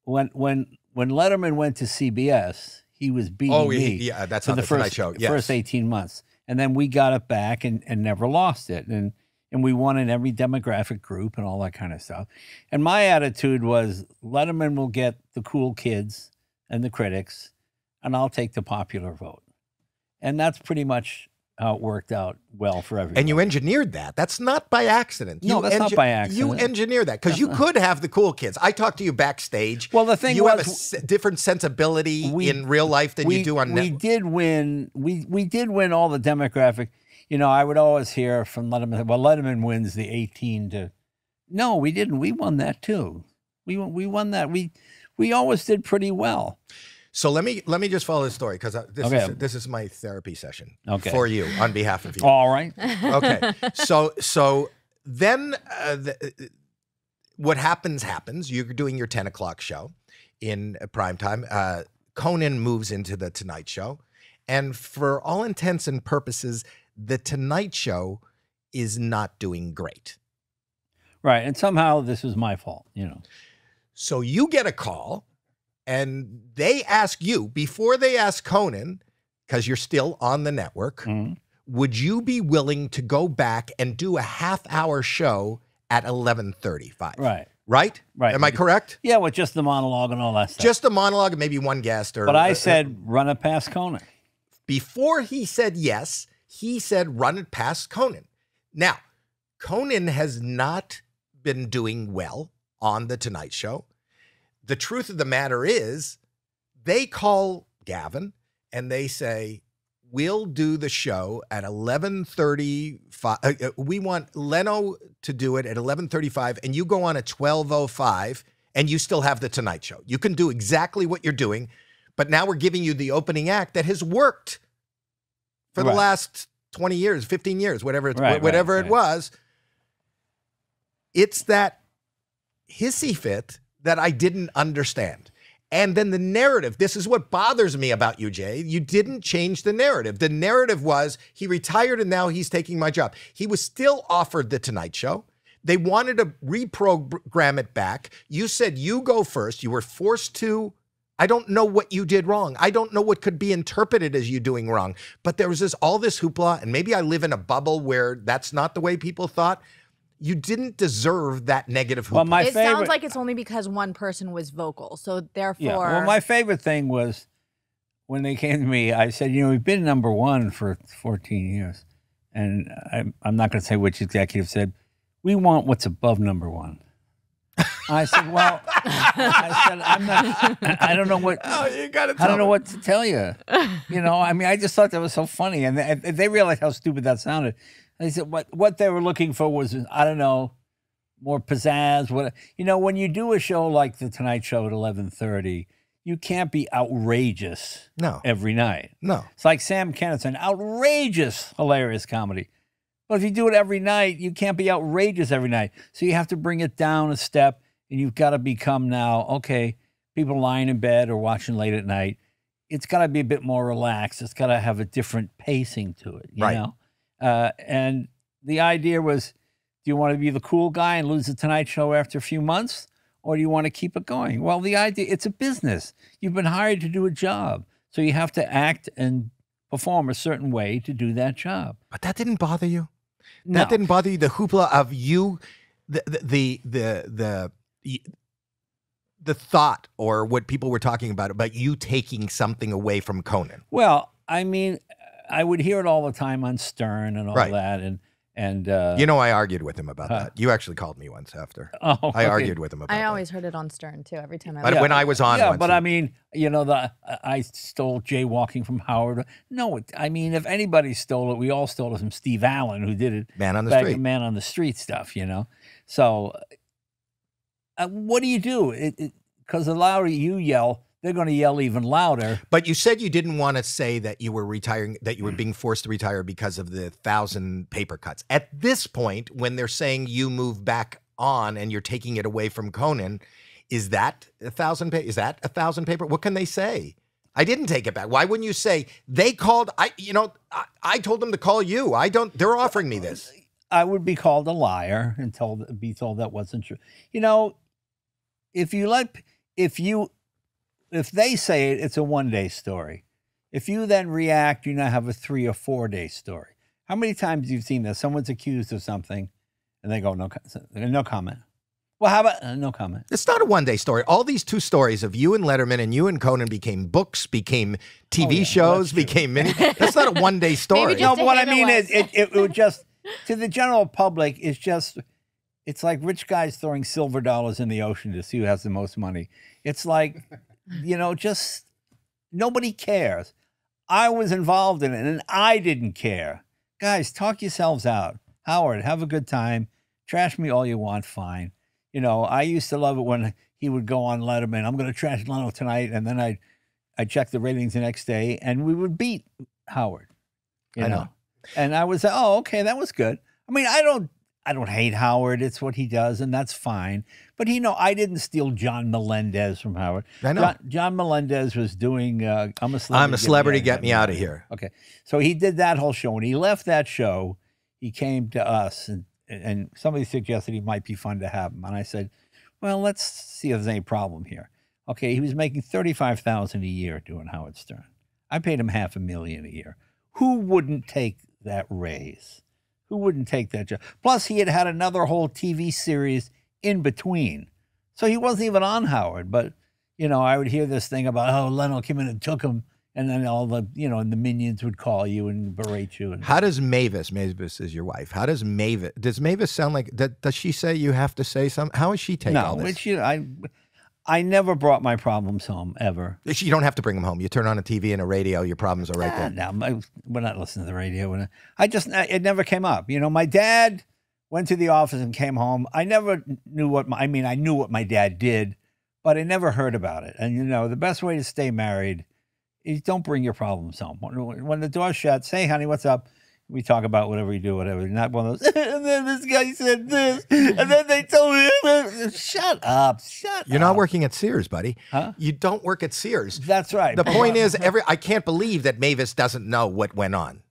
when when when Letterman went to C B S, he was beating oh, he, me. Yeah, that's for the, the first, Tonight Show. Yes. First eighteen months. And then we got it back and, and never lost it. And, and we won in every demographic group and all that kind of stuff. And my attitude was, Letterman will get the cool kids and the critics, and I'll take the popular vote. And that's pretty much how it worked out well for everyone. And you engineered that. That's not by accident. No, you that's not by accident. You engineered that because you not. could have the cool kids. I talked to you backstage. Well, the thing you was, have a different sensibility we, in real life than we, you do on. We did win. We we did win all the demographic. You know, I would always hear from Letterman. Well, Letterman wins the eighteen to. No, we didn't. We won that too. We we won that. We we always did pretty well. So let me let me just follow this story because this okay. is this is my therapy session okay. for you on behalf of you. All right. Okay. So so then uh, the, what happens happens. You're doing your ten o'clock show in prime time. Uh, Conan moves into the Tonight Show, and for all intents and purposes, the Tonight Show is not doing great. Right, and somehow this is my fault, you know. So you get a call. And they ask you, before they ask Conan, because you're still on the network, mm-hmm. would you be willing to go back and do a half-hour show at eleven thirty-five? Right. Right? Right. Am I correct? Yeah, with just the monologue and all that stuff. Just the monologue and maybe one guest. Or, but I uh, said, run it past Conan. Before he said yes, he said, run it past Conan. Now, Conan has not been doing well on The Tonight Show. The truth of the matter is they call Gavin and they say, we'll do the show at eleven thirty-five. Uh, we want Leno to do it at eleven thirty-five and you go on at twelve oh five and you still have the Tonight Show. You can do exactly what you're doing, but now we're giving you the opening act that has worked for right. the last twenty years, fifteen years, whatever, it's, right, whatever right, it right. was. It's that hissy fit that I didn't understand. And then the narrative, this is what bothers me about you, Jay. You didn't change the narrative. The narrative was, he retired and now he's taking my job. He was still offered the Tonight Show. They wanted to reprogram it back. You said you go first. You were forced to. I don't know what you did wrong. I don't know what could be interpreted as you doing wrong. But there was this all this hoopla, and maybe I live in a bubble where that's not the way people thought. You didn't deserve that negative. Well, my it favorite, sounds like it's only because one person was vocal, so therefore. Yeah. Well, my favorite thing was when they came to me, I said, you know, we've been number one for fourteen years. And I, I'm not going to say which executive said, we want what's above number one. I said, well, I said, I'm not, I don't know what, oh, you gotta tell I don't know me. what to tell you. You know, I mean, I just thought that was so funny. And they, they realized how stupid that sounded. They said, what, what they were looking for was, I don't know, more pizzazz. What, you know, when you do a show like The Tonight Show at eleven thirty, you can't be outrageous no. every night. No. It's like Sam Kennison, an outrageous, hilarious comedy. But if you do it every night, you can't be outrageous every night. So you have to bring it down a step, and you've got to become now, okay, people lying in bed or watching late at night, it's got to be a bit more relaxed. It's got to have a different pacing to it, you right. know? Uh, and the idea was, do you want to be the cool guy and lose The Tonight Show after a few months? Or do you want to keep it going? Well, the idea, it's a business. You've been hired to do a job. So you have to act and perform a certain way to do that job. But that didn't bother you? No. That didn't bother you? The hoopla of you, the, the, the, the, the thought or what people were talking about, about you taking something away from Conan? Well, I mean, I would hear it all the time on Stern and all right. that. And And uh, you know, I argued with him about uh, that. You actually called me once after. Oh, okay. I argued with him about that. I always that. heard it on Stern too. Every time I but yeah, when I was on, yeah. Once but I mean, you know, the I stole jaywalking from Howard. No, it, I mean, if anybody stole it, we all stole it from Steve Allen, who did it. Man on the street, man on the street stuff. You know, so uh, what do you do? Because it, it, the louder you yell, they're going to yell even louder. But you said you didn't want to say that you were retiring, that you were being forced to retire because of the thousand paper cuts. At this point, when they're saying you move back on and you're taking it away from Conan, is that a thousand paper? Is that a thousand paper? What can they say? I didn't take it back. Why wouldn't you say they called? I, you know, I, I told them to call you. I don't. They're offering me this. I would be called a liar and told, be told that wasn't true. You know, if you let, if you. If they say it, it's a one-day story. If you then react, you now have a three- or four-day story. How many times have you seen this? Someone's accused of something, and they go, no, no comment. Well, how about uh, no comment? It's not a one-day story. All these two stories of you and Letterman and you and Conan became books, became T V oh, yeah, shows, became mini. That's not a one-day story. No, what I mean is it, it, it would just, to the general public, it's just, it's like rich guys throwing silver dollars in the ocean to see who has the most money. It's like... You know, just nobody cares. I was involved in it, and I didn't care. Guys, talk yourselves out. Howard, have a good time. Trash me all you want, fine. You know, I used to love it when he would go on Letterman. I'm going to trash Leno tonight, and then I, I check the ratings the next day, and we would beat Howard. You know? I know. And I was, oh, okay, that was good. I mean, I don't. I don't hate Howard. It's what he does, and that's fine. But, you know, I didn't steal John Melendez from Howard. I know. John, John Melendez was doing uh, I'm a Celebrity. I'm a Celebrity. Get Me Out of Here. Okay. So he did that whole show. When he left that show, he came to us, and, and somebody suggested he might be fun to have him. And I said, well, let's see if there's any problem here. Okay, he was making thirty-five thousand dollars a year doing Howard Stern. I paid him half a million a year. Who wouldn't take that raise? Who wouldn't take that job? Plus, he had had another whole T V series in between. So he wasn't even on Howard. But, you know, I would hear this thing about, oh, Leno came in and took him. And then all the, you know, and the minions would call you and berate you. And how does Mavis, Mavis is your wife, how does Mavis, does Mavis sound like, does she say you have to say something? How is she taking all this? No, which, you know, I, I never brought my problems home, ever. You don't have to bring them home. You turn on a T V and a radio, your problems are right ah, there. No, my, we're not listening to the radio. I just, it never came up. You know, my dad went to the office and came home. I never knew what, my, I mean, I knew what my dad did, but I never heard about it. And, you know, the best way to stay married is don't bring your problems home. When the door shuts, hey, honey, what's up? We talk about whatever you do, whatever. Not one of those, and then this guy said this, and then they told me, shut up, shut up. You're not working at Sears, buddy. Huh? You don't work at Sears. That's right. The point is, every I can't believe that Mavis doesn't know what went on.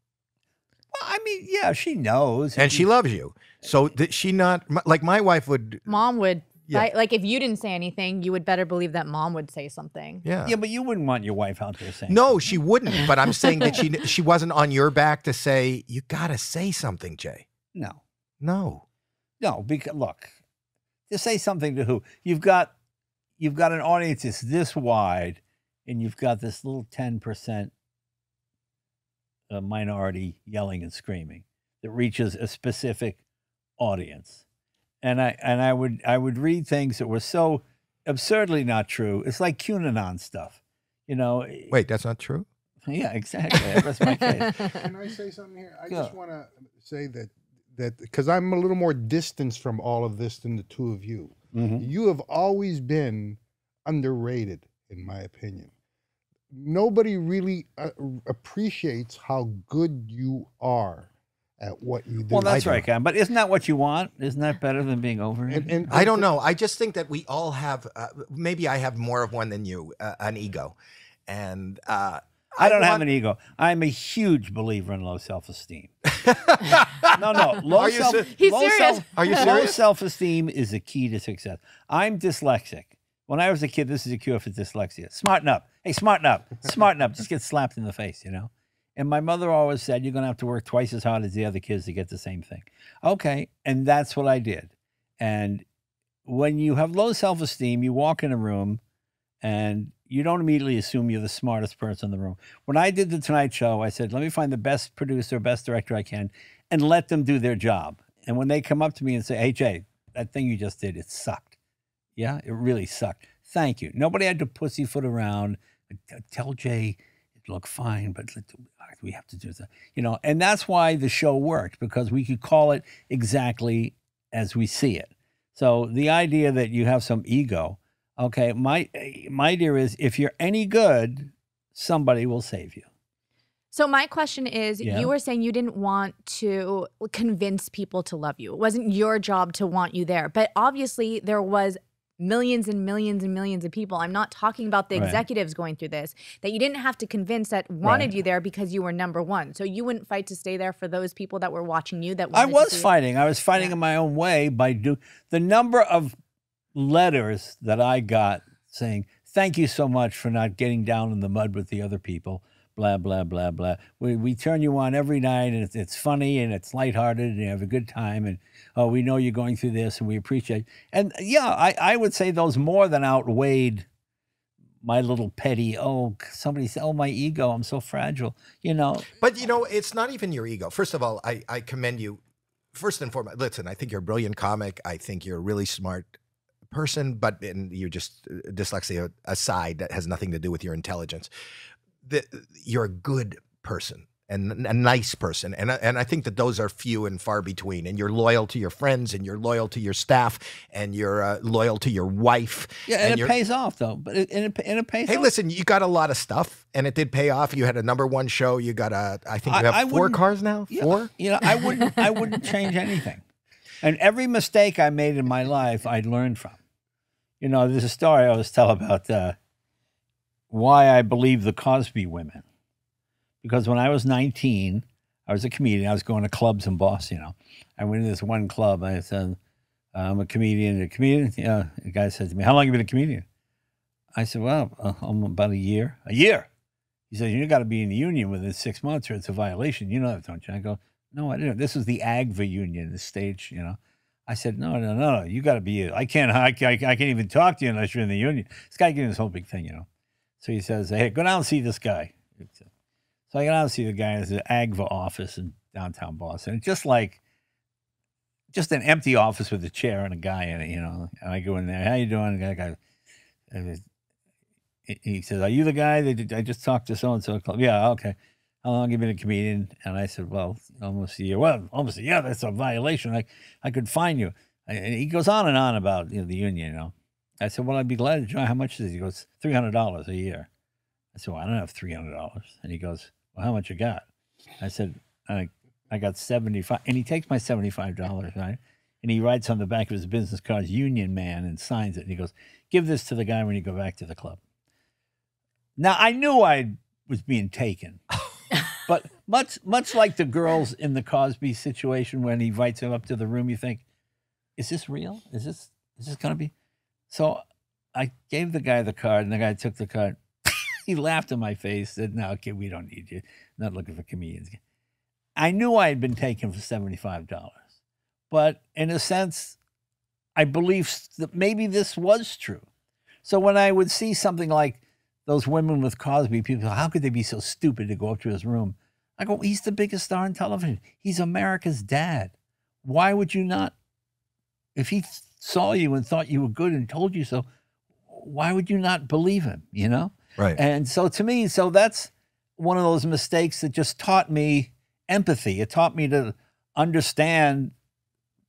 Well, I mean, yeah, she knows. And she, she loves you. So did she not, like my wife would. Mom would. Yeah. Right? Like, if you didn't say anything, you would better believe that mom would say something. Yeah, yeah, but you wouldn't want your wife out there saying no, something. She wouldn't, but I'm saying that she she wasn't on your back to say, you got to say something, Jay. No. No. No, because, look, to say something to who? You've got, you've got an audience that's this wide, and you've got this little ten percent uh, minority yelling and screaming that reaches a specific audience. And I and I would I would read things that were so absurdly not true. It's like QAnon stuff, you know. Wait, that's not true? Yeah, exactly. That's my case. Can I say something here? I Go. just want to say that that because I'm a little more distanced from all of this than the two of you. Mm-hmm. You have always been underrated, in my opinion. Nobody really uh, appreciates how good you are at what you do. Well, that's right, Cam. But isn't that what you want? Isn't that better than being over it? And, and I don't know. I just think that we all have. Uh, maybe I have more of one than you, uh, an ego, and uh, I, I don't want... have an ego. I'm a huge believer in low self-esteem. no, no, low self. He's low serious. Self, Are you serious? Low self-esteem is the key to success. I'm dyslexic. When I was a kid, this is a cure for dyslexia. Smarten up. Hey, smarten up. Smarten up. Just get slapped in the face, you know. And my mother always said, you're going to have to work twice as hard as the other kids to get the same thing. Okay, and that's what I did. And when you have low self-esteem, you walk in a room and you don't immediately assume you're the smartest person in the room. When I did The Tonight Show, I said, let me find the best producer, best director I can, and let them do their job. And when they come up to me and say, hey, Jay, that thing you just did, it sucked. Yeah, it really sucked. Thank you. Nobody had to pussyfoot around. Tell Jay, it looked fine, but we have to do that, you know. And that's why the show worked, because we could call it exactly as we see it. So the idea that you have some ego, okay, my my idea is if you're any good, somebody will save you. So my question is, yeah. you were saying you didn't want to convince people to love you. It wasn't your job to want you there, but obviously there was millions and millions and millions of people. I'm not talking about the right. executives going through this, that you didn't have to convince that wanted right. you there because you were number one. So you wouldn't fight to stay there for those people that were watching you. That I was to fighting. I was fighting yeah. in my own way by do the number of letters that I got saying, thank you so much for not getting down in the mud with the other people. Blah, blah, blah, blah. We, we turn you on every night, and it's, it's funny, and it's lighthearted, and you have a good time, and oh, we know you're going through this, and we appreciate it. And yeah, I, I would say those more than outweighed my little petty, oh, somebody said, oh, my ego, I'm so fragile, you know. But, you know, it's not even your ego. First of all, I, I commend you. First and foremost, listen, I think you're a brilliant comic. I think you're a really smart person, but and you're just dyslexia aside. That has nothing to do with your intelligence. That you're a good person and a nice person. And, and I think that those are few and far between. And you're loyal to your friends, and you're loyal to your staff, and you're uh, loyal to your wife. Yeah, and, and it pays off, though. But it, and, it, and it pays hey, off. Hey, listen, you got a lot of stuff, and it did pay off. You had a number one show. You got a, I think you have I, I four cars now? Yeah, four? You know, I wouldn't, I wouldn't change anything. And every mistake I made in my life, I'd learned from. You know, there's a story I always tell about... Uh, why I believe the Cosby women. Because when I was nineteen, I was a comedian. I was going to clubs in Boston, you know. I went to this one club. I said, I'm a comedian. A comedian? Yeah. The guy said to me, how long have you been a comedian? I said, well, uh, I'm about a year. A year? He said, you got to be in the union within six months or it's a violation. You know that, don't you? I go, no, I didn't. This was the A G V A union, the stage, you know. I said, no, no, no, no. You got to be, I can't, I, I, I can't even talk to you unless you're in the union. This guy gave me this whole big thing, you know. So he says, hey, go down and see this guy. So I go down and see the guy in his A G V A office in downtown Boston. It's just like, just an empty office with a chair and a guy in it, you know. And I go in there, how you doing? The guy, guy, he says, are you the guy that I just talked to so-and-so? Yeah, okay. How long have you been a comedian? And I said, well, almost a year. Well, almost a year, that's a violation. I, I could fine you. And he goes on and on about you know, the union, you know. I said, well, I'd be glad to join. How much is it? He goes, three hundred dollars a year. I said, well, I don't have three hundred dollars. And he goes, well, how much you got? I said, I, I got seventy-five dollars. And he takes my seventy-five dollars, right? And he writes on the back of his business card, union man, and signs it. And he goes, give this to the guy when you go back to the club. Now, I knew I was being taken. But much, much like the girls in the Cosby situation, when he invites him up to the room, you think, is this real? Is this, is this going to be? So I gave the guy the card, and the guy took the card. He laughed in my face, said, no, kid, we don't need you. I'm not looking for comedians. I knew I had been taken for seventy-five dollars. But in a sense, I believed that maybe this was true. So when I would see something like those women with Cosby, people, how could they be so stupid to go up to his room? I go, he's the biggest star in television. He's America's dad. Why would you not? If he saw you and thought you were good and told you so, why would you not believe him, you know? Right. And so to me, so that's one of those mistakes that just taught me empathy. It taught me to understand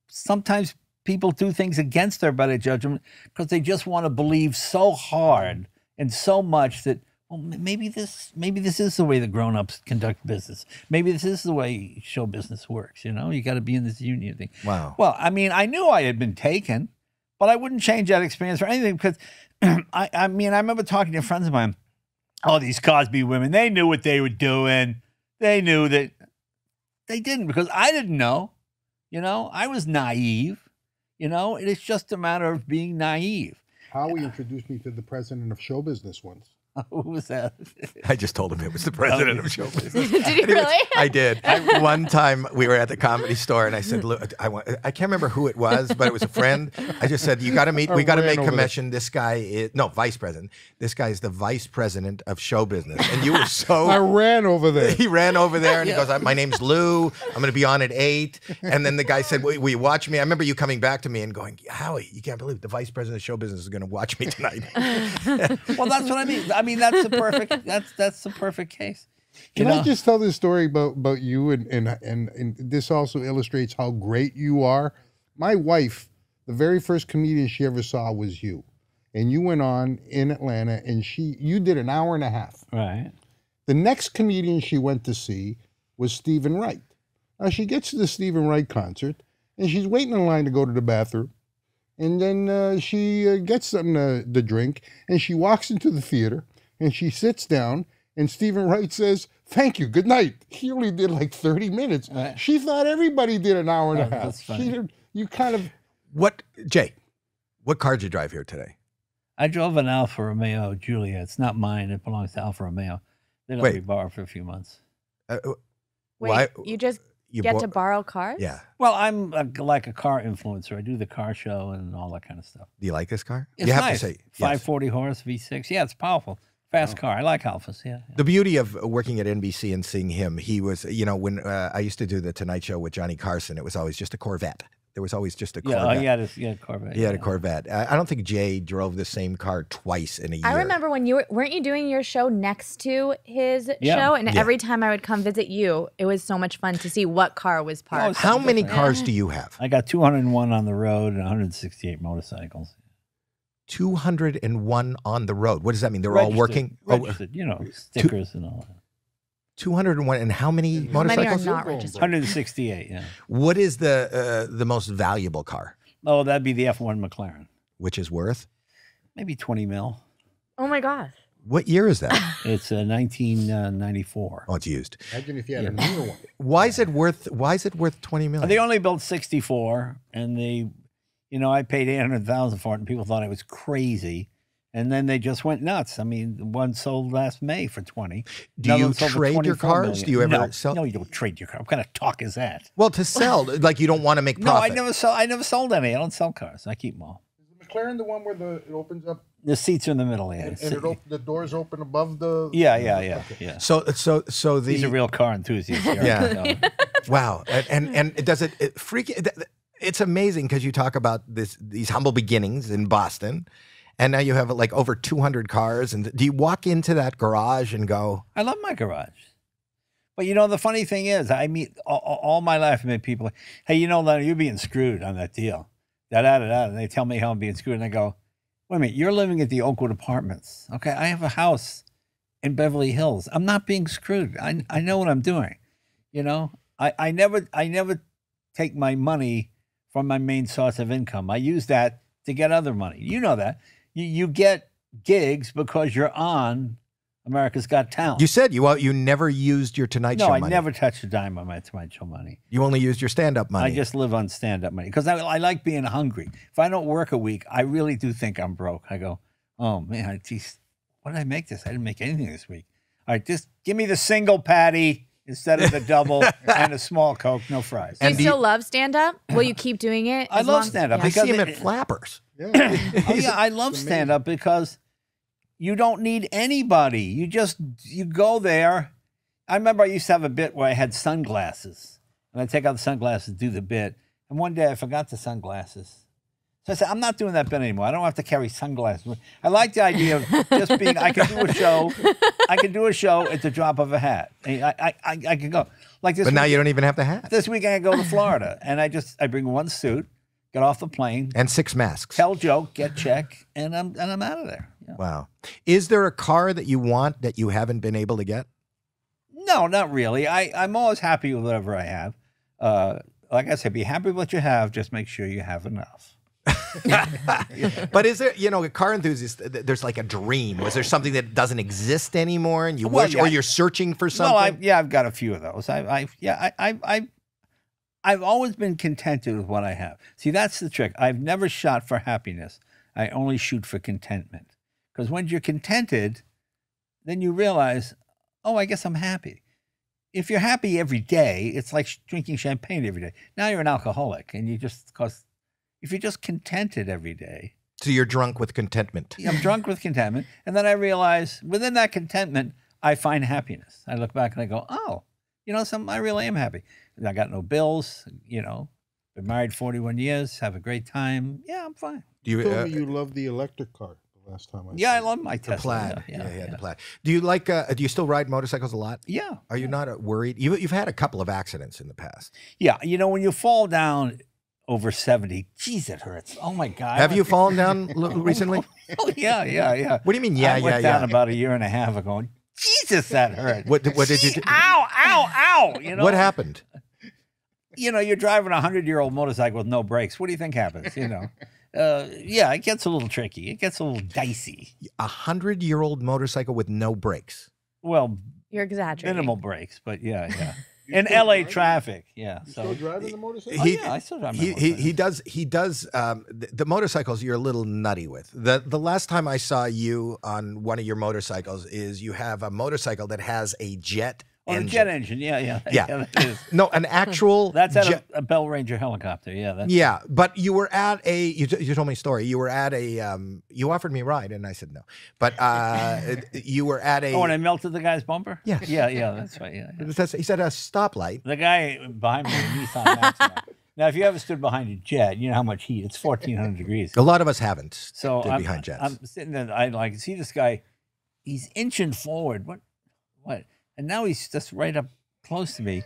sometimes people do things against their better judgment because they just want to believe so hard and so much that, well, maybe this, maybe this is the way the grown-ups conduct business. Maybe this is the way show business works, you know? You got to be in this union thing. Wow. Well, I mean, I knew I had been taken, but I wouldn't change that experience for anything because, I, I mean, I remember talking to friends of mine, oh, these Cosby women, they knew what they were doing. They knew that they didn't because I didn't know, you know? I was naive, you know? It's just a matter of being naive. Howie introduced me to the president of show business once. Who was that? I just told him it was the president of show business. Did he really? I did. I, one time we were at the Comedy Store, and I said, "Look, I want." I can't remember who it was, but it was a friend. I just said, "You got to meet. We got to make commission. This guy is no vice president. This guy is the vice president of show business." And you were so. I ran over there. He ran over there, and yeah. he goes, "My name's Lou. I'm going to be on at eight." And then the guy said, "Will, will you watch me?" I remember you coming back to me and going, "Howie, you can't believe it. The vice president of show business is going to watch me tonight." Well, that's what I mean. I I mean, that's the perfect. That's that's the perfect case. Can I just tell this story about about you and and and and this also illustrates how great you are. My wife, the very first comedian she ever saw was you, and you went on in Atlanta, and she you did an hour and a half. Right. The next comedian she went to see was Stephen Wright. Now she gets to the Stephen Wright concert, and she's waiting in line to go to the bathroom, and then uh, she uh, gets something to, to drink, and she walks into the theater. And she sits down, and Stephen Wright says, "Thank you, good night." He only did like thirty minutes. Uh, she thought everybody did an hour and oh, a half. She did, you kind of what, Jay? What car did you drive here today? I drove an Alfa Romeo Giulia. It's not mine. It belongs to Alfa Romeo. They let me borrow for a few months. Uh, uh, Wait, why, you just you get to borrow cars? Yeah. Well, I'm a, like a car influencer. I do the car show and all that kind of stuff. Do you like this car? It's you have nice. To say yes. five forty horse V six. Yeah, it's powerful. Fast car. I like Alphas, yeah, yeah. The beauty of working at N B C and seeing him, he was, you know, when uh, I used to do the Tonight Show with Johnny Carson, it was always just a Corvette. There was always just a Corvette. Yeah, oh, he, had a, he had a Corvette. He had yeah. a Corvette. I, I don't think Jay drove the same car twice in a year. I remember when you were, weren't you doing your show next to his yeah. show? And yeah. every time I would come visit you, it was so much fun to see what car was parked. Oh, how many different. Cars do you have? I got two hundred and one on the road and one hundred sixty-eight motorcycles. two hundred and one on the road. What does that mean? They're registered, all working? Registered, oh, you know, stickers two, and all that. two hundred and one, and how many how motorcycles? Many are not registered. one hundred sixty-eight, yeah. What is the, uh, the most valuable car? Oh, that'd be the F one McLaren. Which is worth? Maybe twenty mil. Oh my gosh. What year is that? It's uh, nineteen ninety-four. Oh, it's used. Imagine if you had yeah. a newer one. Why is it worth, why is it worth twenty million? They only built sixty-four, and they... You know, I paid eight hundred thousand dollars for it, and people thought I was crazy. And then they just went nuts. I mean, one sold last May for twenty. Do Another you trade your cars? Million. Do you ever no, sell? No, you don't trade your car. What kind of talk is that? Well, to sell, like you don't want to make profit. No, I never, sell, I never sold any. I don't sell cars. I keep them all. Is the McLaren the one where the, it opens up? The seats are in the middle, yeah. And, and it op the doors open above the... Yeah, yeah, yeah. Okay. yeah. So, so, so the... He's a real car enthusiast. yeah. yeah. Wow. And, and, and does it, it freak... It's amazing because you talk about this these humble beginnings in Boston, and now you have like over two hundred cars. And do you walk into that garage and go? I love my garage, but you know the funny thing is, I meet all, all my life. I meet people. Like, hey, you know, Leno, you're being screwed on that deal. Da da da da. And they tell me how I'm being screwed, and I go, wait a minute, you're living at the Oakwood Apartments, okay? I have a house in Beverly Hills. I'm not being screwed. I I know what I'm doing. You know, I I never I never take my money from my main source of income. I use that to get other money. You know that. You, you get gigs because you're on America's Got Talent. You said you you never used your Tonight no, Show I money. No, I never touched a dime on my Tonight Show money. You only used your stand-up money. I just live on stand-up money because I, I like being hungry. If I don't work a week, I really do think I'm broke. I go, oh, man, geez, what did I make this? I didn't make anything this week. All right, just give me the single patty instead of the double and a small Coke, no fries. And do you still love stand-up? Will you keep doing it? I love stand-up. Yeah. I see him at Flappers. Yeah, oh, yeah I love stand-up because You don't need anybody. You just, you go there. I remember I used to have a bit where I had sunglasses. And I'd take out the sunglasses, do the bit. And one day I forgot the sunglasses. So I said, I'm not doing that bit anymore. I don't have to carry sunglasses. I like the idea of just being, I can do a show. I can do a show at the drop of a hat. I, I, I, I can go. Like this. But now week, you don't even have the hat. This weekend I go to Florida. And I just, I bring one suit, get off the plane. And six masks. Tell joke, get check, and I'm, and I'm out of there. Yeah. Wow. Is there a car that you want that you haven't been able to get? No, not really. I, I'm always happy with whatever I have. Uh, like I said, be happy with what you have. Just make sure you have enough. But is there, you know, a car enthusiast, there's like a dream. Was there something that doesn't exist anymore and you well, wish, yeah, or you're searching for something? Well, I, yeah, I've got a few of those. I, I yeah, I, I, I, I've always been contented with what I have. See, that's the trick. I've never shot for happiness. I only shoot for contentment. Because when you're contented, then you realize, oh, I guess I'm happy. If you're happy every day, it's like drinking champagne every day. Now you're an alcoholic, and you just, cause if you're just contented every day. So you're drunk with contentment. I'm drunk with contentment. And then I realize within that contentment, I find happiness. I look back and I go, oh, you know, something, I really am happy. I got no bills, you know, been married forty-one years, have a great time. Yeah, I'm fine. Do you, you told uh, me you love the electric car. Last time I yeah, I love my Tesla. The Plaid. Yeah, yeah, yeah, yeah, the Plaid. Do you like? Uh, do you still ride motorcycles a lot? Yeah. Are you yeah. not worried? You, you've had a couple of accidents in the past. Yeah, you know, when you fall down over seventy, geez, it hurts. Oh my God. Have you fallen down recently? Oh yeah, yeah, yeah. What do you mean? Yeah, I yeah, went yeah. down about a year and a half ago. And, Jesus, that hurt. What? What did Gee, you do? Ow! Ow! Ow! You know. What happened? You know, you're driving a hundred-year-old motorcycle with no brakes. What do you think happens? You know. Uh, yeah, it gets a little tricky. It gets a little dicey. A hundred-year-old motorcycle with no brakes. Well, you're exaggerating. Minimal brakes, but yeah, yeah. In L A traffic, yeah. You so still driving the motorcycle? He, oh, yeah, I still drive my he, motorcycle. He, he does. He does. Um, the, the motorcycles you're a little nutty with. The the last time I saw you on one of your motorcycles is you have a motorcycle that has a jet. Oh, engine. The jet engine, yeah, yeah. Yeah. yeah no, an actual... That's at jet... a, a Bell Ranger helicopter, yeah. That's... Yeah, but you were at a... You, you told me a story. You were at a... Um, you offered me a ride, and I said no. But uh, you were at a... Oh, and I melted the guy's bumper? Yeah. Yeah, yeah, that's right, yeah. yeah. That's, he's at a stoplight. The guy behind me, Nissan Maxima. Now, if you ever stood behind a jet, you know how much heat. It's fourteen hundred degrees. A lot of us haven't so stood I'm, behind jets. I'm sitting there, I like see this guy. He's inching forward. What? What? And now he's just right up close to me.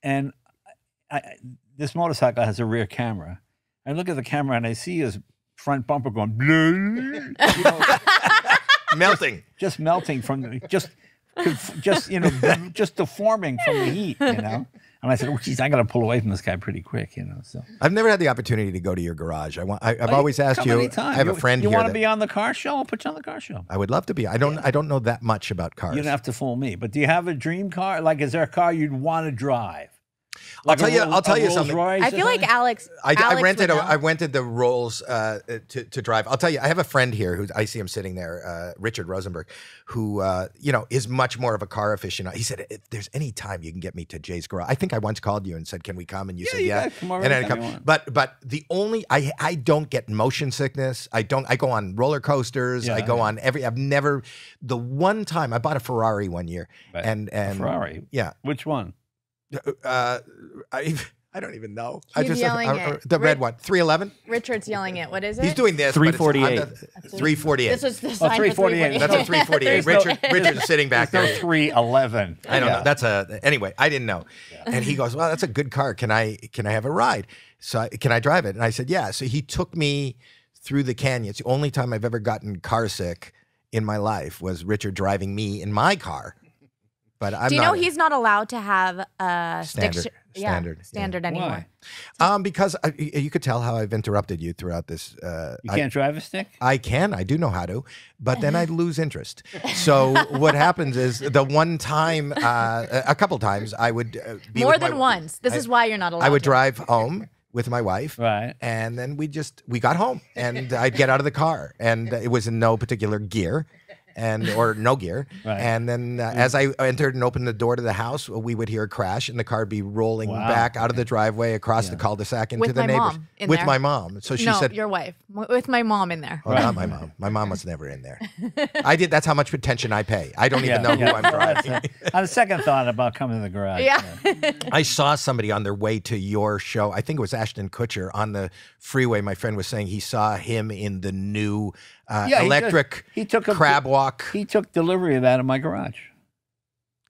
And I, I, this motorcycle has a rear camera. I look at the camera and I see his front bumper going, you know, melting. Just melting from the, just, just, you know, just deforming from the heat, you know? And I said, oh, geez, I got to pull away from this guy pretty quick, you know. So I've never had the opportunity to go to your garage. I want. I, I've oh, always asked you. Anytime. I have you, a friend you here. You want to be on the car show? I'll put you on the car show. I would love to be. I don't. Yeah. I don't know that much about cars. You don't have to fool me. But do you have a dream car? Like, is there a car you'd want to drive? Like I'll tell you. Roll, I'll tell you something. Royce I feel like Alex. I, Alex I rented. A, I rented the Rolls uh, to to drive. I'll tell you. I have a friend here who I see him sitting there, uh, Richard Rosenberg, who uh, you know is much more of a car aficionado. He said, "If there's any time you can get me to Jay's garage," I think I once called you and said, "Can we come?" And you yeah, said, "Yeah." yeah. Come over and I come. But but the only I I don't get motion sickness. I don't. I go on roller coasters. Yeah, I go yeah. on every. I've never. The one time I bought a Ferrari one year, right. and and a Ferrari. Yeah. Which one? Uh, I I don't even know. He's I just yelling I, I, I, the it. red one, three eleven. Richard's yelling it. What is it? He's doing this. Three forty eight. Three forty eight. This is the sign oh, three forty eight. That's a three forty eight. Richard Richard's sitting back there. There's no three eleven. I don't yeah. know. That's a anyway. I didn't know. Yeah. And he goes, well, that's a good car. Can I can I have a ride? So I, can I drive it? And I said, yeah. So he took me through the canyon. It's the only time I've ever gotten car sick in my life was Richard driving me in my car. But I'm Do you not know he's not allowed to have a standard, yeah, standard, standard yeah. anymore? Why? Um, because I, you could tell how I've interrupted you throughout this. Uh, you can't I, drive a stick? I can. I do know how to. But then I lose interest. So what happens is the one time, uh, a couple times, I would uh, be More than my, once. This I, is why you're not allowed I would to. drive home with my wife. Right. And then we just, we got home. And I'd get out of the car. And it was in no particular gear. and or no gear. Right. And then uh, as I entered and opened the door to the house, we would hear a crash and the car would be rolling wow. back out of the driveway across yeah. the cul-de-sac into with the neighbors. In with there. my mom. So she no, said your wife. With my mom in there. Oh, right. Not my mom. My mom was never in there. I did that's how much attention I pay. I don't yeah, even know yeah. who I'm driving. I had a second thought about coming to the garage. Yeah. yeah. I saw somebody on their way to your show. I think it was Ashton Kutcher on the freeway. My friend was saying he saw him in the new Uh, yeah, electric he took, he took crab walk. He took delivery of that in my garage.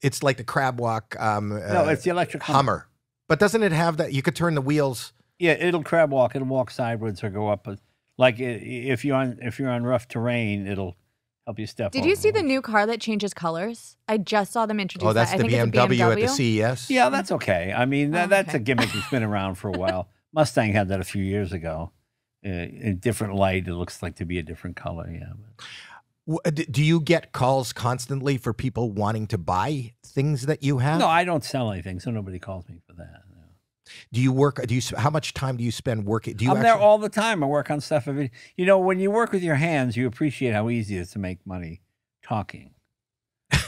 It's like the crab walk. Um, no, uh, it's the electric Hummer. Hummer. But doesn't it have that? You could turn the wheels. Yeah, it'll crab walk. It'll walk sideways or go up. Like if you're on if you're on rough terrain, it'll help you step. Did you see the new car that changes colors? I just saw them introduce. Oh, that's that. the I think BMW, BMW at the C E S. Yeah, that's okay. I mean, that, oh, that's okay. a gimmick that's been around for a while. Mustang had that a few years ago. Uh, in different light, it looks like to be a different color. Yeah. Do you get calls constantly for people wanting to buy things that you have? No, I don't sell anything, so nobody calls me for that. No. Do you work? Do you? How much time do you spend working? Do you? I'm actually... there all the time. I work on stuff. Every, you know, when you work with your hands, you appreciate how easy it is to make money talking.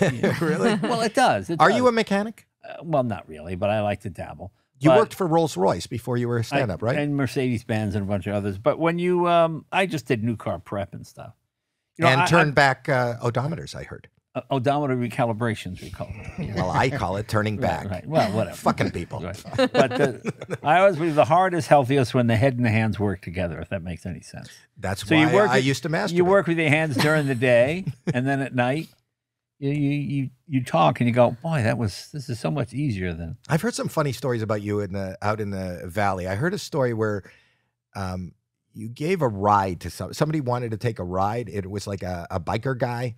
Yeah. Really? Well, it does. It Are does. you a mechanic? Uh, well, not really, but I like to dabble. You but worked for Rolls-Royce before you were a stand-up, right? And Mercedes-Benz and a bunch of others. But when you, um, I just did new car prep and stuff. You know, and I, turned I, back uh, odometers, I heard. Uh, odometer recalibrations, we call it. Well, I call it turning back. Right, right. Well, whatever. Fucking people. Right. But the, I always believe the heart is healthiest when the head and the hands work together, if that makes any sense. That's so why you work I with, used to masturbate. You work with your hands during the day, and then at night. You, you you talk and you go, boy, that was this is so much easier than. I've heard some funny stories about you in the out in the valley. I heard a story where, um, you gave a ride to some somebody wanted to take a ride. It was like a, a biker guy.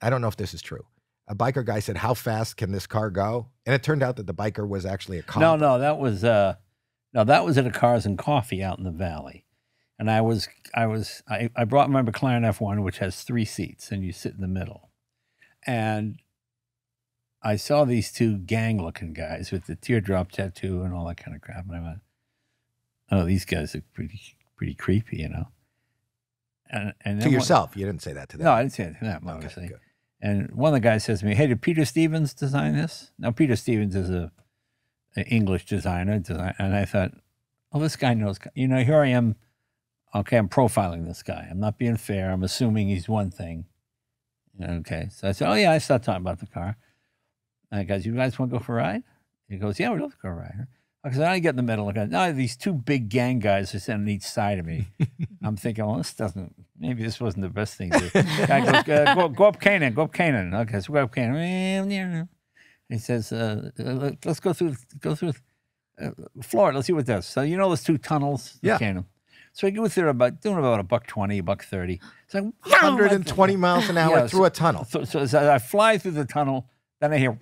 I don't know if this is true. A biker guy said, "How fast can this car go?" And it turned out that the biker was actually a cop. No, no, that was uh, no, that was at a Cars and Coffee out in the valley, and I was I was I I brought my McLaren F one, which has three seats, and you sit in the middle. And I saw these two gang-looking guys with the teardrop tattoo and all that kind of crap. And I went, oh, these guys are pretty pretty creepy, you know. And, and to yourself, one, you didn't say that to them. No, I didn't say that to them, obviously. Okay, and one of the guys says to me, hey, did Peter Stevens design this? Now, Peter Stevens is a, an English designer. Design, and I thought, oh, this guy knows. You know, here I am. Okay, I'm profiling this guy. I'm not being fair. I'm assuming he's one thing. Okay, so I said, oh, yeah, I started talking about the car. I goes, you guys want to go for a ride? He goes, yeah, we'd love to go for a ride. I said, I get in the middle. I go, no, these two big gang guys are sitting on each side of me. I'm thinking, well, this doesn't, maybe this wasn't the best thing to do. Guy goes, uh, go, go up Canaan, go up Canaan. Okay, so go up Canaan. He says, uh, let's go through, go through uh, Florida. Let's see what does. So you know those two tunnels? Yeah. Canaan. So I go through about doing about a buck twenty, a buck thirty. It's like one hundred twenty miles an hour yeah, through so, a tunnel. So, so, so I fly through the tunnel, then I hear,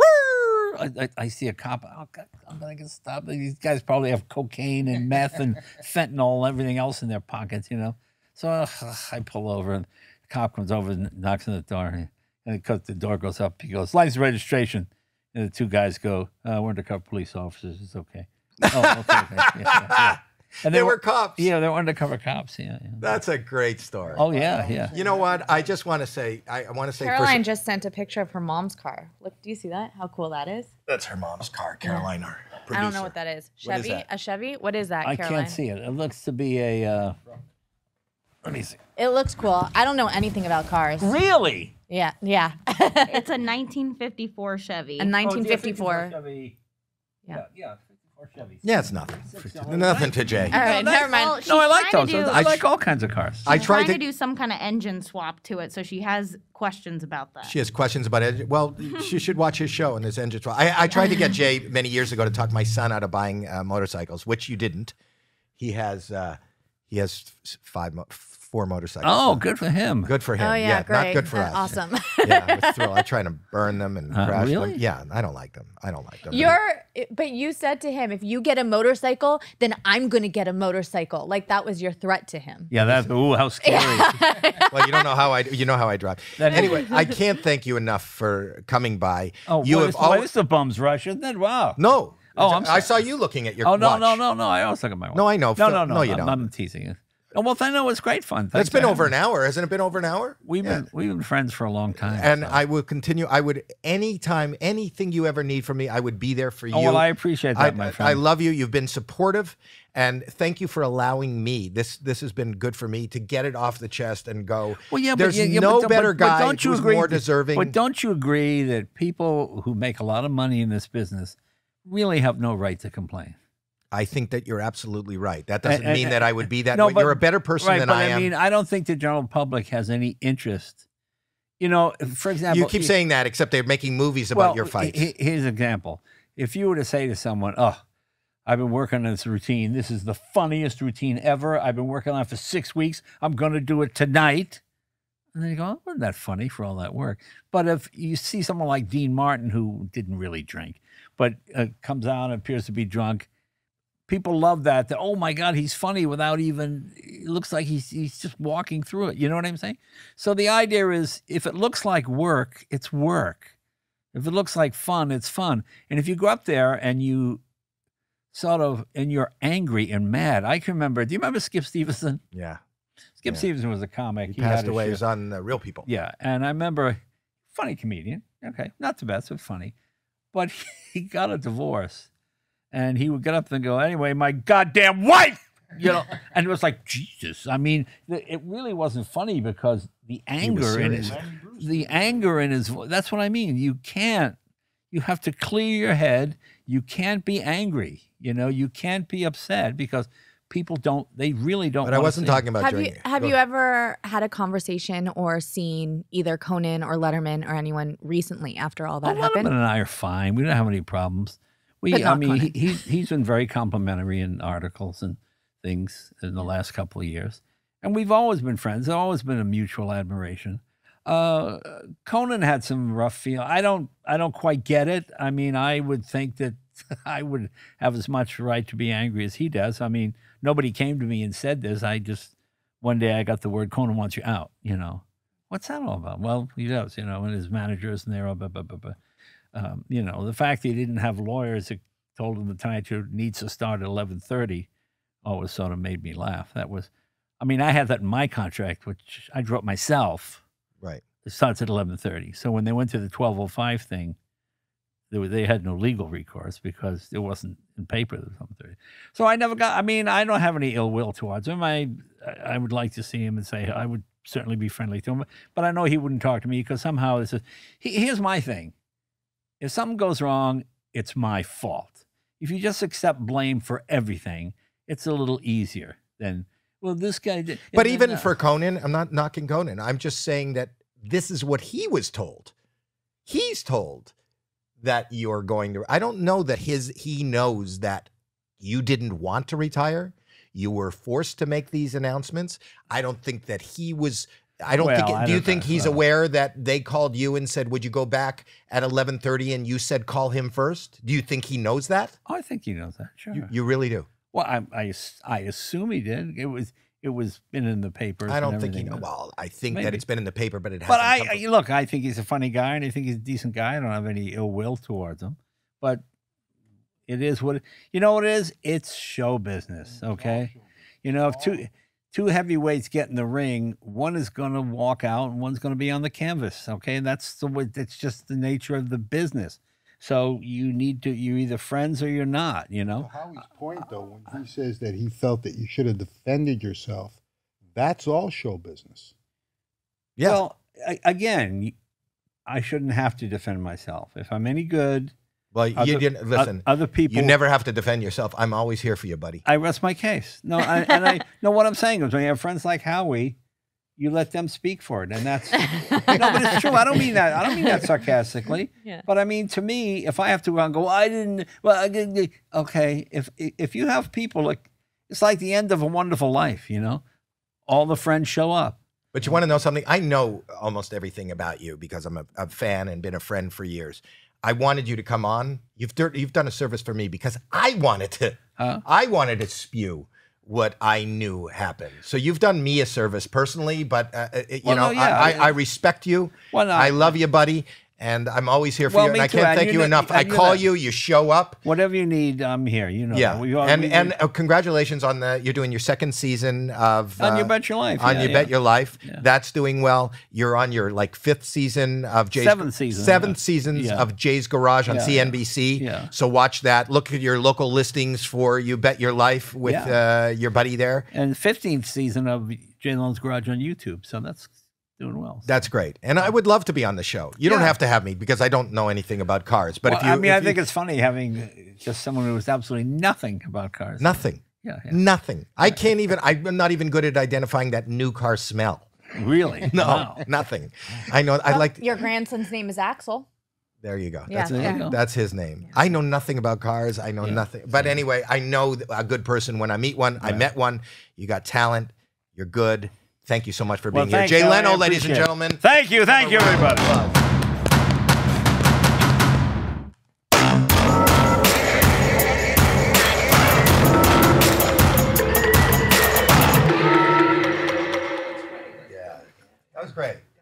I, I, I see a cop. Oh God, I'm gonna get stopped. These guys probably have cocaine and meth and fentanyl and everything else in their pockets, you know. So uh, I pull over, and the cop comes over and knocks on the door, and because the door goes up, he goes, "License registration." And the two guys go, uh, "We're undercover police officers. It's okay." Oh, okay. okay. Yeah, yeah, yeah. And they, they were, were cops. Yeah, they were undercover cops. Yeah, yeah. That's a great story. Oh yeah, yeah. You know what? I just want to say, I, I want to say. Caroline first, just sent a picture of her mom's car. Look, do you see that? How cool that is. That's her mom's car, Caroline. Our producer. I don't know what that is. Chevy, is that? a Chevy. What is that? I Caroline? can't see it. It looks to be a. Uh, let me see. It looks cool. I don't know anything about cars. Really? Yeah, yeah. It's a nineteen fifty-four Chevy. A nineteen fifty-four. Oh, Chevy. Yeah. Yeah. yeah. Chevy. Yeah, it's nothing. Nothing to Jay. All right, no, never mind. Well, no, I like those. Do, I like all kinds of cars. She's I tried trying to, to do some kind of engine swap to it, so she has questions about that. She has questions about it. Well, she should watch his show and his engine swap. I, I tried to get Jay many years ago to talk my son out of buying uh, motorcycles, which you didn't. He has uh, he has five, mo four motorcycles. Oh, good for him. Good for him. Oh, yeah, yeah great. Not good for uh, us. Awesome. Yeah, thrill. I try to burn them and uh, crash really? them. Yeah, I don't like them. I don't like them. You're. But you said to him, if you get a motorcycle, then I'm going to get a motorcycle. Like, that was your threat to him. Yeah, that's, ooh, how scary. Well, you don't know how I, you know how I drive. That anyway, I can't thank you enough for coming by. Oh, you boy, have it's, always, boy, it's a bum's rush, isn't it? Wow. No. Oh, I'm sorry. I saw you looking at your watch. Oh, no, watch. no, no, no. I always look at my watch. No, I know. No, Phil, no, no. No, you I'm, don't. I'm teasing you. Oh, well, I know it's great fun. Thanks. It's been over an hour. Hasn't it been over an hour? We've yeah. been we've been friends for a long time. And so. I would continue. I would, anytime, anything you ever need from me, I would be there for you. Oh, well, I appreciate that, I, my friend. I love you. You've been supportive. And thank you for allowing me. This this has been good for me to get it off the chest and go, well, yeah, there's but, yeah, no but, better guy but, but don't you who's agree more that, deserving. But don't you agree that people who make a lot of money in this business really have no right to complain? I think that you're absolutely right. That doesn't and, and, mean that I would be that. No, but, you're a better person right, than but I am. I mean, I don't think the general public has any interest. You know, for example, you keep he, saying that, except they're making movies about well, your fights. He, here's an example: if you were to say to someone, "Oh, I've been working on this routine. This is the funniest routine ever. I've been working on it for six weeks. I'm going to do it tonight," and then you go, "Oh, wasn't that funny for all that work?" But if you see someone like Dean Martin, who didn't really drink, but uh, comes out and appears to be drunk. People love that, that, oh, my God, he's funny without even, it looks like he's, he's just walking through it. You know what I'm saying? So the idea is if it looks like work, it's work. If it looks like fun, it's fun. And if you go up there and you sort of, and you're angry and mad. I can remember, do you remember Skip Stevenson? Yeah. Skip yeah. Stevenson was a comic. He, he passed away. He was on uh, Real People. Yeah. And I remember, funny comedian. Okay. Not the best, but funny. But he got a divorce. And he would get up and go, anyway, my goddamn wife, you know. And it was like, Jesus. I mean, it really wasn't funny because the anger in his, the anger in his voice. That's what I mean. You can't. You have to clear your head. You can't be angry. You know, you can't be upset because people don't. They really don't. But I wasn't talking about Have you Have you ever had a conversation or seen either Conan or Letterman or anyone recently after all that happened? Letterman and I are fine. We don't have any problems. We, I mean, he, he's, he's been very complimentary in articles and things in the last couple of years. And we've always been friends. There's always been a mutual admiration. Uh, Conan had some rough feel. I don't, I don't quite get it. I mean, I would think that I would have as much right to be angry as he does. I mean, nobody came to me and said this. I just, one day I got the word, Conan wants you out, you know. What's that all about? Well, he does, you know, and his manager isn't there, blah, blah, blah, blah. Um, you know, the fact that he didn't have lawyers that told him the Tonight Show needs to start at eleven thirty always sort of made me laugh. That was, I mean, I had that in my contract, which I drew up myself. Right. It starts at eleven thirty. So when they went to the twelve oh five thing, they, were, they had no legal recourse because it wasn't in paper at eleven thirty. So I never got, I mean, I don't have any ill will towards him. I, I would like to see him and say, I would certainly be friendly to him. But I know he wouldn't talk to me because somehow this is, he, here's my thing. If something goes wrong, it's my fault. If you just accept blame for everything, it's a little easier than, well, this guy did. But even uh, for Conan, I'm not knocking Conan. I'm just saying that this is what he was told. He's told that you're going to, I don't know that his, he knows that you didn't want to retire. You were forced to make these announcements. I don't think that he was, I don't well, think, it, I don't do you know, think he's well. aware that they called you and said, would you go back at eleven thirty and you said, call him first? Do you think he knows that? Oh, I think he knows that, sure. You, you really do? Well, I, I, I assume he did. It was, it was been in the paper. I don't think he knows. Well, I think Maybe. that it's been in the paper, but it hasn't. But I, I, look, I think he's a funny guy and I think he's a decent guy. I don't have any ill will towards him, but it is what, you know what it is? It's show business, okay? You know, if two... Two heavyweights get in the ring, one is going to walk out and one's going to be on the canvas, okay? And that's the way, that's just the nature of the business. So you need to, you're either friends or you're not, you know? So Howie's point, though, when he says that he felt that you should have defended yourself, that's all show business. Yeah. Well, I, again, I shouldn't have to defend myself. If I'm any good... Well, other, you didn't listen. Other people, you never have to defend yourself. I'm always here for you, buddy. I rest my case. No, I, and I no. What I'm saying is, when you have friends like Howie, you let them speak for it, and that's no. But it's true. I don't mean that. I don't mean that sarcastically. Yeah. But I mean, to me, if I have to go and go, well, I didn't. Well, I didn't. Okay. If if you have people like, it's like the end of a wonderful life. You know, all the friends show up. But you want to know something? I know almost everything about you because I'm a, a fan and been a friend for years. I wanted you to come on. You've you've done a service for me because I wanted to. Huh? I wanted to spew what I knew happened. So you've done me a service personally, but uh, it, well, you know no, yeah, I, I, I respect you. Well, no, I love you, buddy. And I'm always here for well, you, and I can't and thank you, you enough. I call you, you show up. Whatever you need, I'm here. You know. Yeah. We, and we, and we, uh, congratulations on the, you're doing your second season of on uh, You Bet Your Life. On yeah, You yeah. Bet Your Life. Yeah. That's doing well. You're on your like fifth season of Jay's seventh season. Seventh yeah. seasons yeah. of Jay's Garage on yeah. C N B C. Yeah. So watch that. Look at your local listings for You Bet Your Life with yeah. uh, your buddy there. And fifteenth season of Jay Leno's Garage on YouTube. So that's. Doing well. So. That's great. And I would love to be on the show. You yeah. don't have to have me because I don't know anything about cars. But well, if you I mean, I you, think it's funny having just someone who knows absolutely nothing about cars. Nothing. Yeah. yeah. Nothing. Yeah. I can't even, I'm not even good at identifying that new car smell. Really? No, wow. nothing. I know. Well, I like. Your grandson's name is Axel. There you go. Yeah. That's, yeah. that's his name. Yeah. I know nothing about cars. I know yeah. nothing. But yeah. anyway, I know a good person when I meet one. Yeah. I met one. You got talent. You're good. Thank you so much for being well, here. Jay Leno, ladies and gentlemen. It. Thank you. Thank you, everybody. Love. Yeah. That was great.